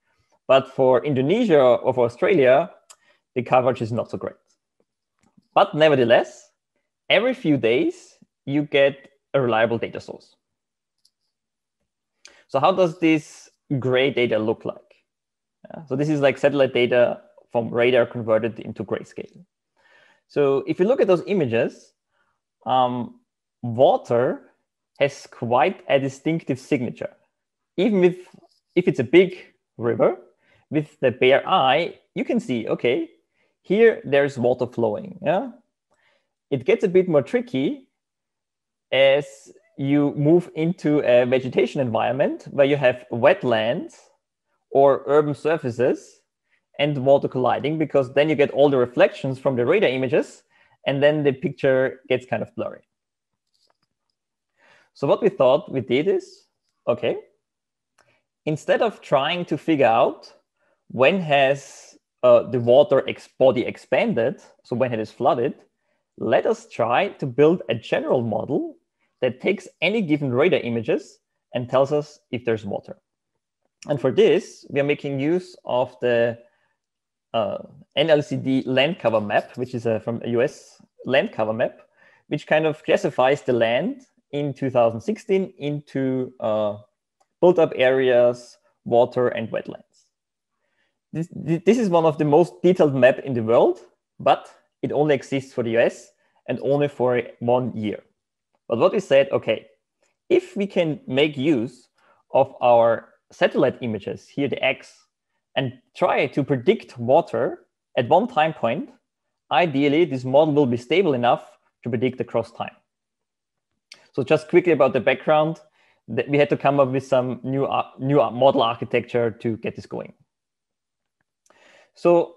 But for Indonesia or for Australia, the coverage is not so great. But nevertheless, every few days, you get a reliable data source. So how does this gray data look like? Yeah, so this is like satellite data from radar converted into grayscale. So if you look at those images, um, water has quite a distinctive signature. Even if, if it's a big river, with the bare eye, you can see, okay, here there's water flowing. Yeah? It gets a bit more tricky as you move into a vegetation environment where you have wetlands or urban surfaces and water colliding, because then you get all the reflections from the radar images and then the picture gets kind of blurry. So what we thought we did is, okay, instead of trying to figure out when has uh, the water ex body expanded, so when it is flooded, let us try to build a general model that takes any given radar images and tells us if there's water. And for this, we are making use of the uh, N L C D land cover map, which is a, from a U S land cover map, which kind of classifies the land in two thousand sixteen into uh, built-up areas, water, and wetlands. This, this is one of the most detailed maps in the world, but it only exists for the U S and only for one year. But what we said, okay, if we can make use of our satellite images, here the X, and try to predict water at one time point, ideally this model will be stable enough to predict across time. So just quickly about the background, that we had to come up with some new, uh, new model architecture to get this going. So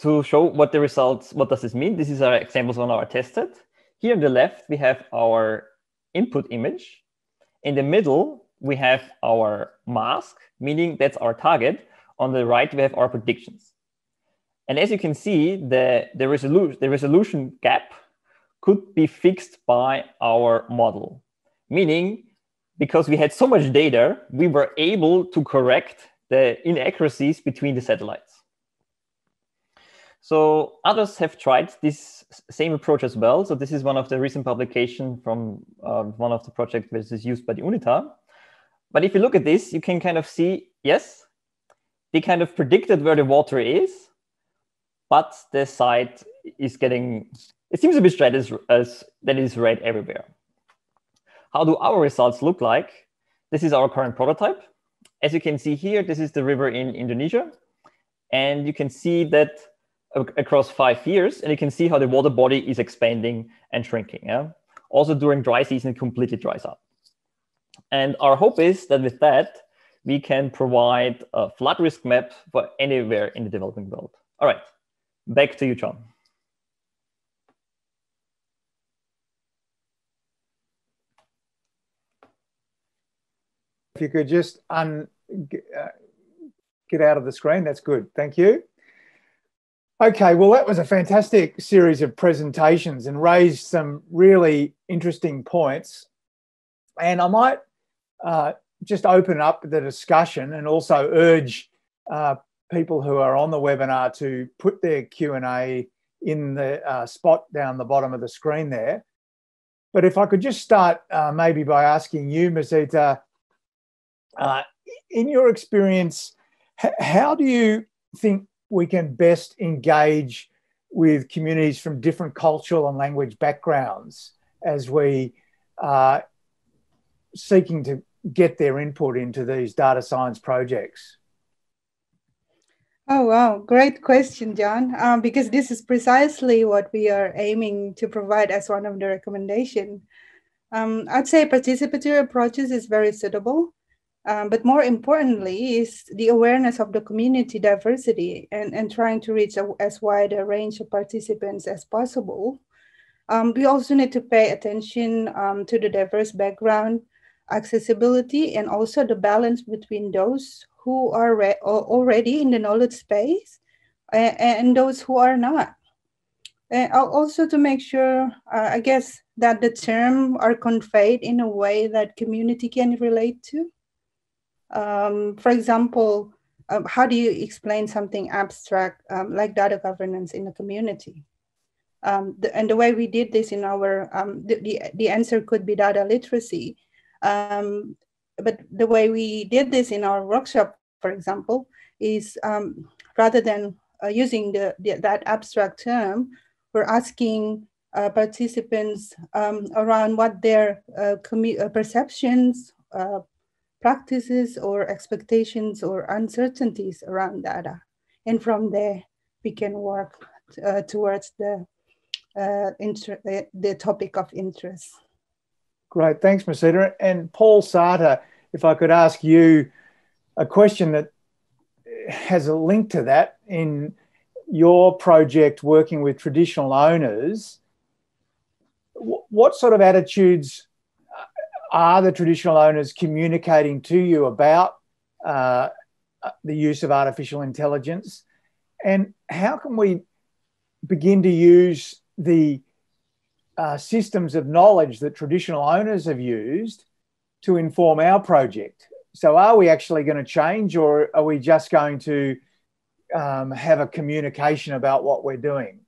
to show what the results, what does this mean? This is our examples on our test set. Here on the left, we have our input image. In the middle, we have our mask, meaning that's our target. On the right, we have our predictions. And as you can see, the, the, resolu the resolution gap could be fixed by our model. Meaning, because we had so much data, we were able to correct the inaccuracies between the satellites. So others have tried this same approach as well. So this is one of the recent publications from uh, one of the projects which is used by the UNITA. But if you look at this, you can kind of see, yes, they kind of predicted where the water is, but the site is getting, it seems to be straight as, as that is red everywhere. How do our results look like? This is our current prototype. As you can see here, this is the river in Indonesia. And you can see that across five years, and you can see how the water body is expanding and shrinking. Yeah? Also during dry season, it completely dries up. And our hope is that with that, we can provide a flood risk map for anywhere in the developing world. All right, back to you, John. If you could just un get out of the screen, that's good, thank you. Okay, well, that was a fantastic series of presentations and raised some really interesting points. And I might uh, just open up the discussion and also urge uh, people who are on the webinar to put their Q and A in the uh, spot down the bottom of the screen there. But if I could just start uh, maybe by asking you, Misita, uh, in your experience, how do you think we can best engage with communities from different cultural and language backgrounds as we are seeking to get their input into these data science projects? Oh, wow. Great question, John, um, because this is precisely what we are aiming to provide as one of the recommendations. Um, I'd say participatory approaches is very suitable. Um, but more importantly is the awareness of the community diversity and, and trying to reach a, as wide a range of participants as possible. Um, we also need to pay attention um, to the diverse background, accessibility, and also the balance between those who are re already in the knowledge space and, and those who are not. And also to make sure, uh, I guess, that the terms are conveyed in a way that community can relate to. Um, for example, um, how do you explain something abstract um, like data governance in a community? Um, the, and the way we did this in our, um, the, the, the answer could be data literacy. Um, but the way we did this in our workshop, for example, is um, rather than uh, using the, the, that abstract term, we're asking uh, participants um, around what their uh, uh, perceptions, uh, practices or expectations or uncertainties around data. And from there, we can work uh, towards the, uh, uh, the topic of interest. Great, thanks, Misita. And Paul Satur, if I could ask you a question that has a link to that. In your project working with traditional owners, what sort of attitudes are the traditional owners communicating to you about uh, the use of artificial intelligence? And how can we begin to use the uh, systems of knowledge that traditional owners have used to inform our project? So are we actually going to change, or are we just going to um, have a communication about what we're doing?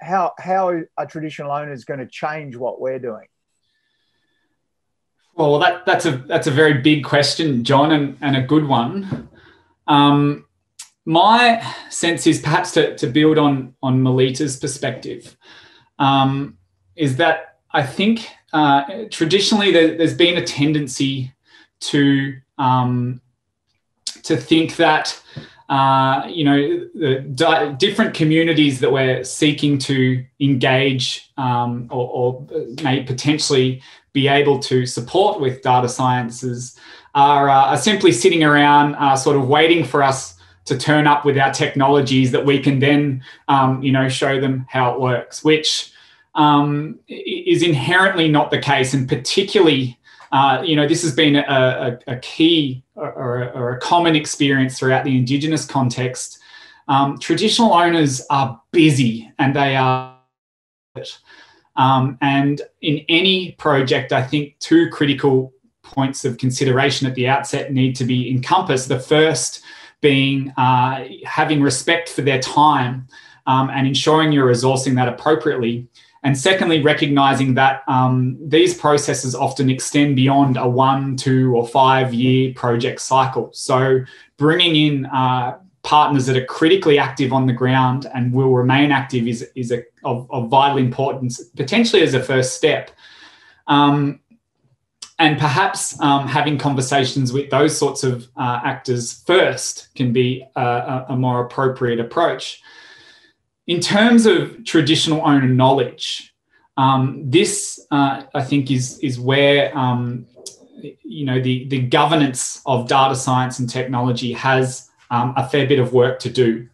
How, how are traditional owners going to change what we're doing? Well, that, that's a that's a very big question, John, and, and a good one. Um, my sense is, perhaps to, to build on, on Melita's perspective, um, is that I think uh, traditionally there, there's been a tendency to, um, to think that, uh, you know, the different communities that we're seeking to engage um, or, or may potentially be able to support with data sciences are, uh, are simply sitting around uh, sort of waiting for us to turn up with our technologies that we can then, um, you know, show them how it works, which um, is inherently not the case. And particularly, uh, you know, this has been a, a, a key or, or, a, or a common experience throughout the Indigenous context. Um, traditional owners are busy and they are... Um, and in any project, I think two critical points of consideration at the outset need to be encompassed. The first being uh, having respect for their time um, and ensuring you're resourcing that appropriately. And secondly, recognising that um, these processes often extend beyond a one, two or five year project cycle. So bringing in uh, partners that are critically active on the ground and will remain active is, is a, of, of vital importance, potentially as a first step. Um, and perhaps um, having conversations with those sorts of uh, actors first can be a, a more appropriate approach. In terms of traditional owner knowledge, um, this, uh, I think, is, is where um, you know, the, the governance of data science and technology has Um, a fair bit of work to do.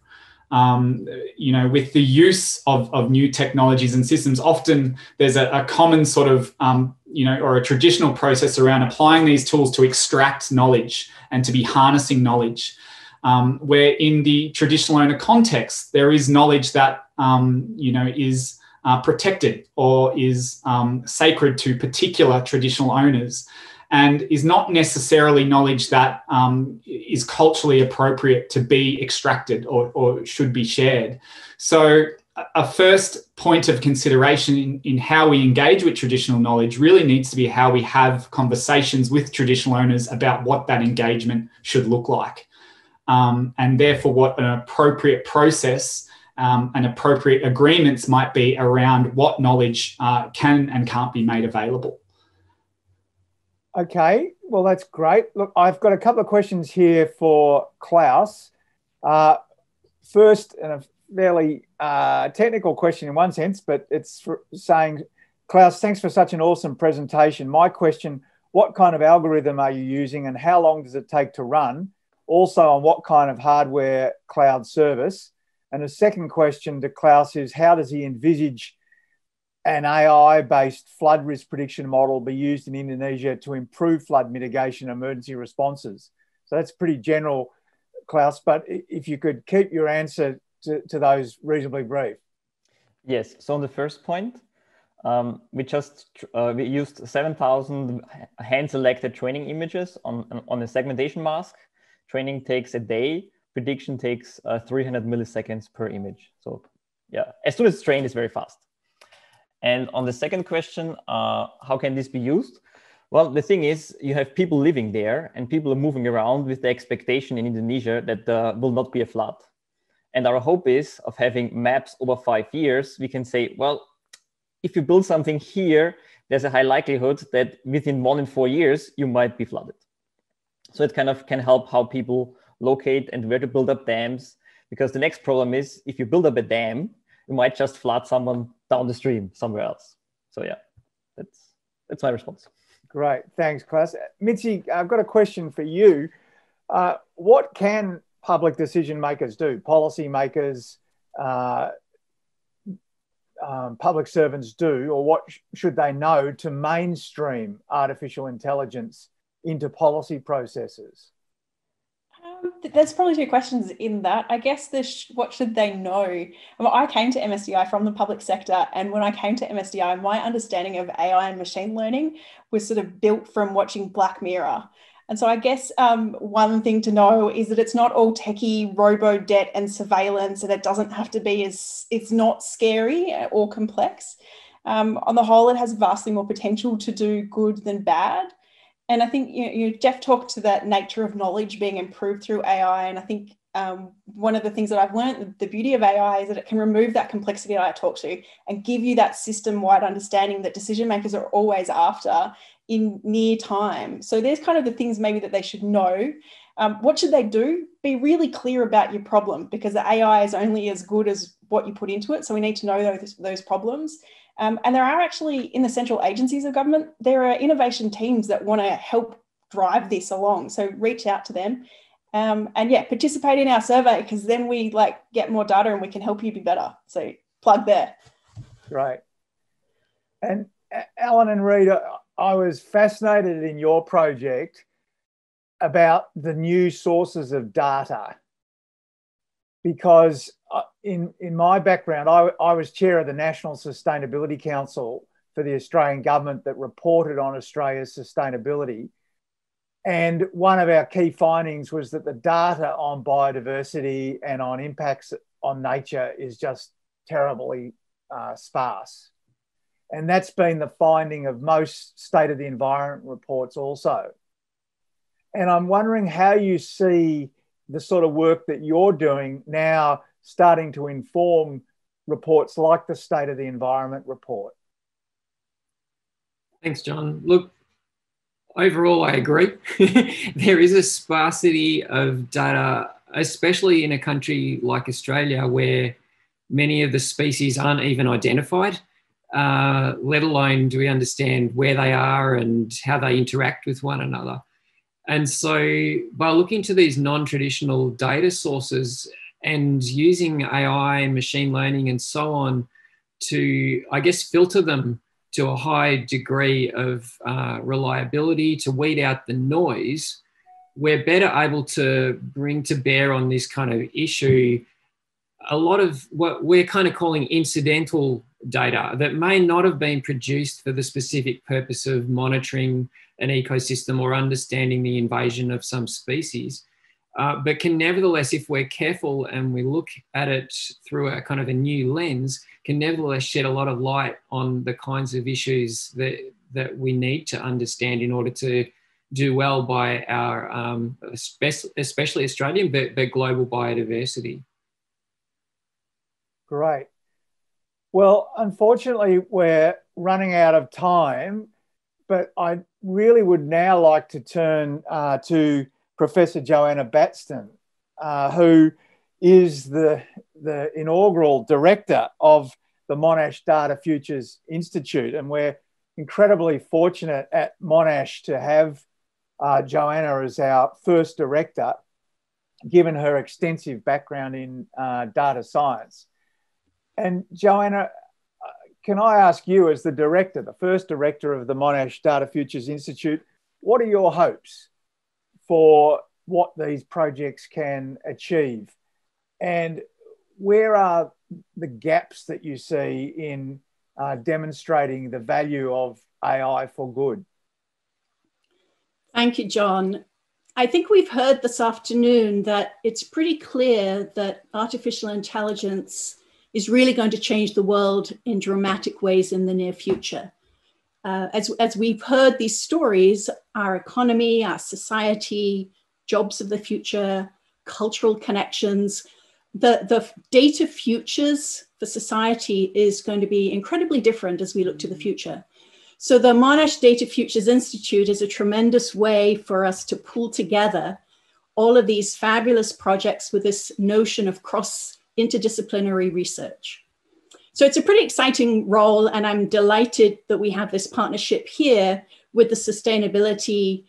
Um, you know, with the use of, of new technologies and systems, often there's a, a common sort of, um, you know, or a traditional process around applying these tools to extract knowledge and to be harnessing knowledge. um, where in the traditional owner context, there is knowledge that, um, you know, is uh, protected or is um, sacred to particular traditional owners, and is not necessarily knowledge that um, is culturally appropriate to be extracted or, or should be shared. So a first point of consideration in, in how we engage with traditional knowledge really needs to be how we have conversations with traditional owners about what that engagement should look like, um, and therefore what an appropriate process um, and appropriate agreements might be around what knowledge uh, can and can't be made available. Okay, well, that's great. Look, I've got a couple of questions here for Klaus. Uh, first, and a fairly uh, technical question in one sense, but it's saying, Klaus, thanks for such an awesome presentation. My question, what kind of algorithm are you using and how long does it take to run? Also, on what kind of hardware cloud service? And the second question to Klaus is, how does he envisage an A I-based flood risk prediction model be used in Indonesia to improve flood mitigation emergency responses? So that's pretty general, Klaus, but if you could keep your answer to, to those reasonably brief. Yes, so on the first point, um, we just uh, we used seven thousand hand-selected training images on, on a segmentation mask. Training takes a day, prediction takes uh, three hundred milliseconds per image. So yeah, as soon as it's trained, it's very fast. And on the second question, uh, how can this be used? Well, the thing is, you have people living there and people are moving around with the expectation in Indonesia that there uh, will not be a flood. And our hope is of having maps over five years, we can say, well, if you build something here, there's a high likelihood that within one in four years, you might be flooded. So it kind of can help how people locate and where to build up dams, because the next problem is if you build up a dam, you might just flood someone down the stream somewhere else. So yeah, that's that's my response. Great, thanks, Klaus. Mitzi, I've got a question for you. Uh, what can public decision makers do? Policy makers, uh, um, public servants do, or what sh should they know to mainstream artificial intelligence into policy processes? Um, there's probably two questions in that. I guess the sh what should they know? Well, I came to M S D I from the public sector, and when I came to M S D I, my understanding of A I and machine learning was sort of built from watching Black Mirror. And so I guess um, one thing to know is that it's not all techie robo-debt and surveillance, and it doesn't have to be as, it's not scary or complex. Um, on the whole, it has vastly more potential to do good than bad. And I think, you know, you, Jeff talked to that nature of knowledge being improved through A I. And I think um, one of the things that I've learned, the beauty of A I is that it can remove that complexity that I talked to and give you that system-wide understanding that decision makers are always after in near time. So there's kind of the things maybe that they should know. Um, what should they do? Be really clear about your problem, because the A I is only as good as what you put into it. So we need to know those, those problems. Um, and there are actually, in the central agencies of government, there are innovation teams that want to help drive this along. So reach out to them um, and, yeah, participate in our survey, because then we, like, get more data and we can help you be better. So plug there. Right. And Alan and Reid, I was fascinated in your project about the new sources of data, because in, in my background, I, I was chair of the National Sustainability Council for the Australian government that reported on Australia's sustainability. And one of our key findings was that the data on biodiversity and on impacts on nature is just terribly uh, sparse. And that's been the finding of most State of the Environment reports also. And I'm wondering how you see the sort of work that you're doing now starting to inform reports like the State of the Environment report. Thanks, John. Look, overall, I agree. There is a sparsity of data, especially in a country like Australia, where many of the species aren't even identified, uh, let alone do we understand where they are and how they interact with one another. And so by looking to these non-traditional data sources and using A I and machine learning and so on to, I guess, filter them to a high degree of uh, reliability, to weed out the noise, we're better able to bring to bear on this kind of issue a lot of what we're kind of calling incidental data that may not have been produced for the specific purpose of monitoring an ecosystem or understanding the invasion of some species, uh, but can nevertheless, if we're careful and we look at it through a kind of a new lens, can nevertheless shed a lot of light on the kinds of issues that, that we need to understand in order to do well by our, um, especially Australian, but, but global biodiversity. Great. Well, unfortunately, we're running out of time, but I really would now like to turn uh, to Professor Joanna Batstone, uh, who is the, the inaugural director of the Monash Data Futures Institute. And we're incredibly fortunate at Monash to have uh, Joanna as our first director, given her extensive background in uh, data science. And Joanna, can I ask you, as the director, the first director of the Monash Data Futures Institute, what are your hopes for what these projects can achieve? And where are the gaps that you see in uh, demonstrating the value of A I for good? Thank you, John. I think we've heard this afternoon that it's pretty clear that artificial intelligence is really going to change the world in dramatic ways in the near future. Uh, as, as we've heard these stories, our economy, our society, jobs of the future, cultural connections, the, the data futures for society is going to be incredibly different as we look to the future. So the Monash Data Futures Institute is a tremendous way for us to pull together all of these fabulous projects with this notion of cross interdisciplinary research. So it's a pretty exciting role, and I'm delighted that we have this partnership here with the sustainability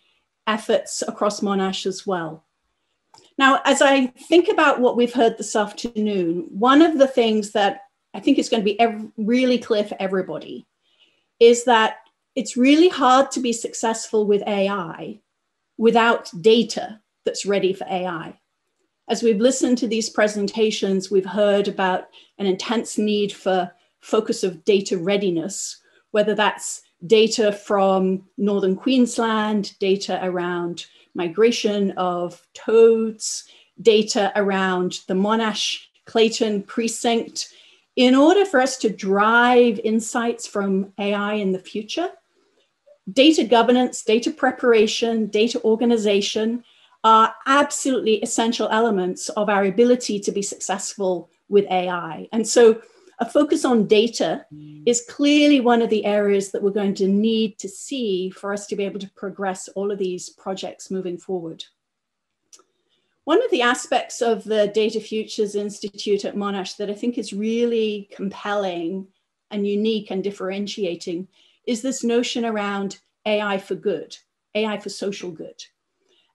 efforts across Monash as well. Now, as I think about what we've heard this afternoon, one of the things that I think is going to be really clear for everybody is that it's really hard to be successful with A I without data that's ready for A I. As we've listened to these presentations, we've heard about an intense need for focus of data readiness, whether that's data from northern Queensland, data around migration of toads, data around the Monash Clayton precinct. In order for us to drive insights from A I in the future, data governance, data preparation, data organization, are absolutely essential elements of our ability to be successful with A I. And so a focus on data is clearly one of the areas that we're going to need to see for us to be able to progress all of these projects moving forward. One of the aspects of the Data Futures Institute at Monash that I think is really compelling and unique and differentiating is this notion around A I for good, A I for social good.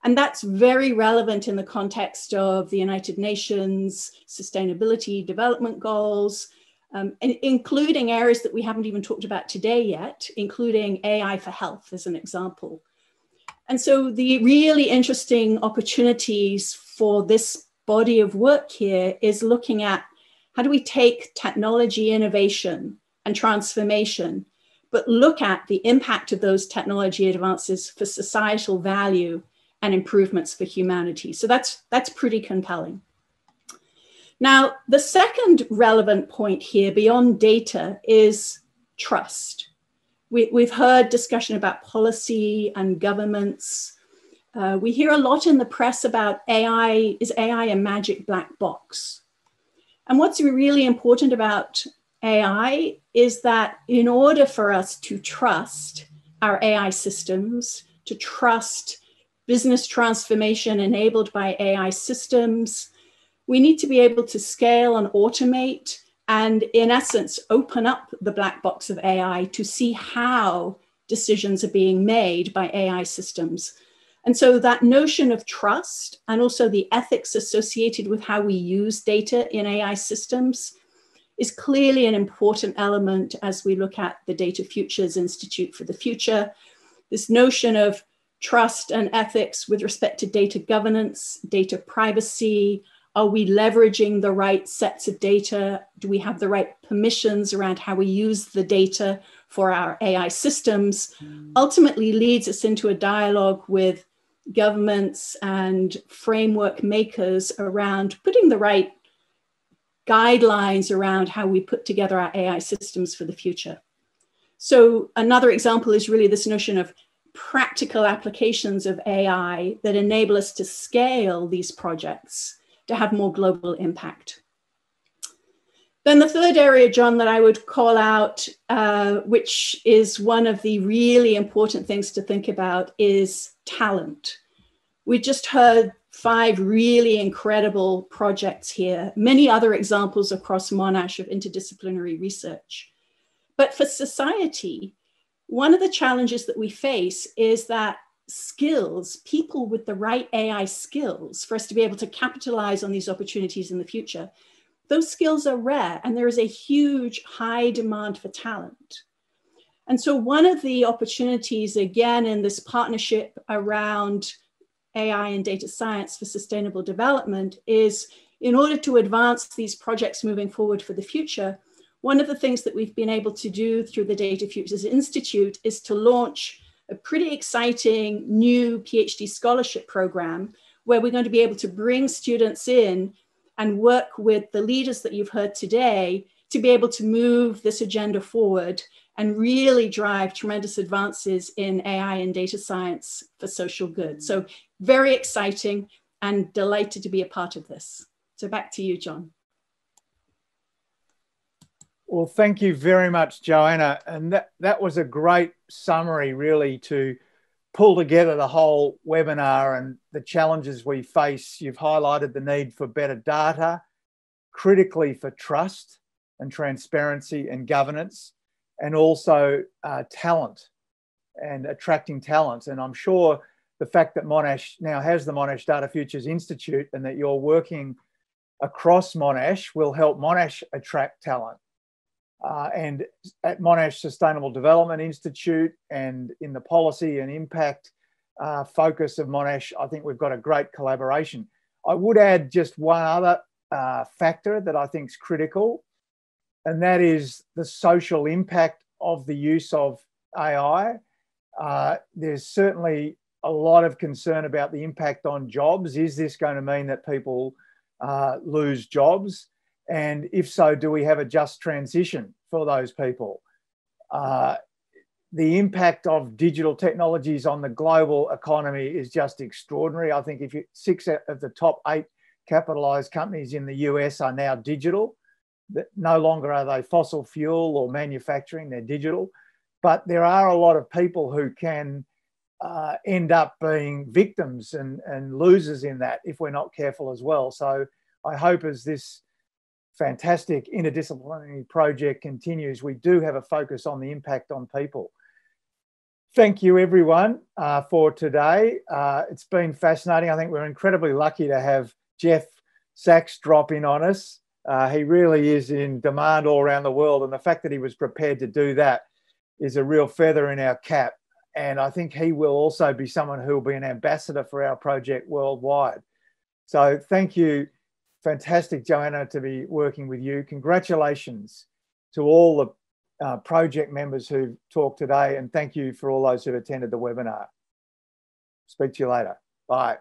And that's very relevant in the context of the United Nations Sustainability Development Goals, um, and including areas that we haven't even talked about today yet, including A I for health as an example. And so the really interesting opportunities for this body of work here is looking at how do we take technology innovation and transformation, but look at the impact of those technology advances for societal value and improvements for humanity. So that's, that's pretty compelling. Now, the second relevant point here beyond data is trust. We, we've heard discussion about policy and governments. Uh, we hear a lot in the press about A I, is A I a magic black box? And what's really important about A I is that in order for us to trust our A I systems, to trust business transformation enabled by A I systems, we need to be able to scale and automate and, in essence, open up the black box of A I to see how decisions are being made by A I systems. And so that notion of trust and also the ethics associated with how we use data in A I systems is clearly an important element as we look at the Data Futures Institute for the future. This notion of trust and ethics with respect to data governance, data privacy. Are we leveraging the right sets of data? Do we have the right permissions around how we use the data for our A I systems? Mm. Ultimately leads us into a dialogue with governments and framework makers around putting the right guidelines around how we put together our A I systems for the future. So another example is really this notion of practical applications of A I that enable us to scale these projects to have more global impact. Then the third area, John, that I would call out, uh, which is one of the really important things to think about, is talent. We just heard five really incredible projects here, many other examples across Monash of interdisciplinary research. But for society, one of the challenges that we face is that skills, people with the right A I skills for us to be able to capitalize on these opportunities in the future, those skills are rare, and there is a huge high demand for talent. And so one of the opportunities, again, in this partnership around A I and data science for sustainable development is, in order to advance these projects moving forward for the future, one of the things that we've been able to do through the Data Futures Institute is to launch a pretty exciting new PhD scholarship program where we're going to be able to bring students in and work with the leaders that you've heard today to be able to move this agenda forward and really drive tremendous advances in A I and data science for social good. So very exciting, and delighted to be a part of this. So back to you, John. Well, thank you very much, Joanna. And that, that was a great summary, really, to pull together the whole webinar and the challenges we face. You've highlighted the need for better data, critically for trust and transparency and governance, and also uh, talent and attracting talent. And I'm sure the fact that Monash now has the Monash Data Futures Institute and that you're working across Monash will help Monash attract talent. Uh, and at Monash Sustainable Development Institute and in the policy and impact uh, focus of Monash, I think we've got a great collaboration. I would add just one other uh, factor that I think is critical, and that is the social impact of the use of A I. Uh, there's certainly a lot of concern about the impact on jobs. Is this going to mean that people uh, lose jobs? And if so, do we have a just transition for those people? Uh, the impact of digital technologies on the global economy is just extraordinary. I think if you, six of the top eight capitalized companies in the U S are now digital. No longer are they fossil fuel or manufacturing, they're digital. But there are a lot of people who can uh, end up being victims and, and losers in that if we're not careful as well. So I hope as this fantastic interdisciplinary project continues, we do have a focus on the impact on people. Thank you, everyone, uh, for today. Uh, it's been fascinating. I think we're incredibly lucky to have Jeff Sachs drop in on us. Uh, he really is in demand all around the world, and the fact that he was prepared to do that is a real feather in our cap. And I think he will also be someone who will be an ambassador for our project worldwide. So thank you. Fantastic, Joanna, to be working with you. Congratulations to all the uh, project members who talked today, and thank you for all those who attended the webinar. Speak to you later. Bye.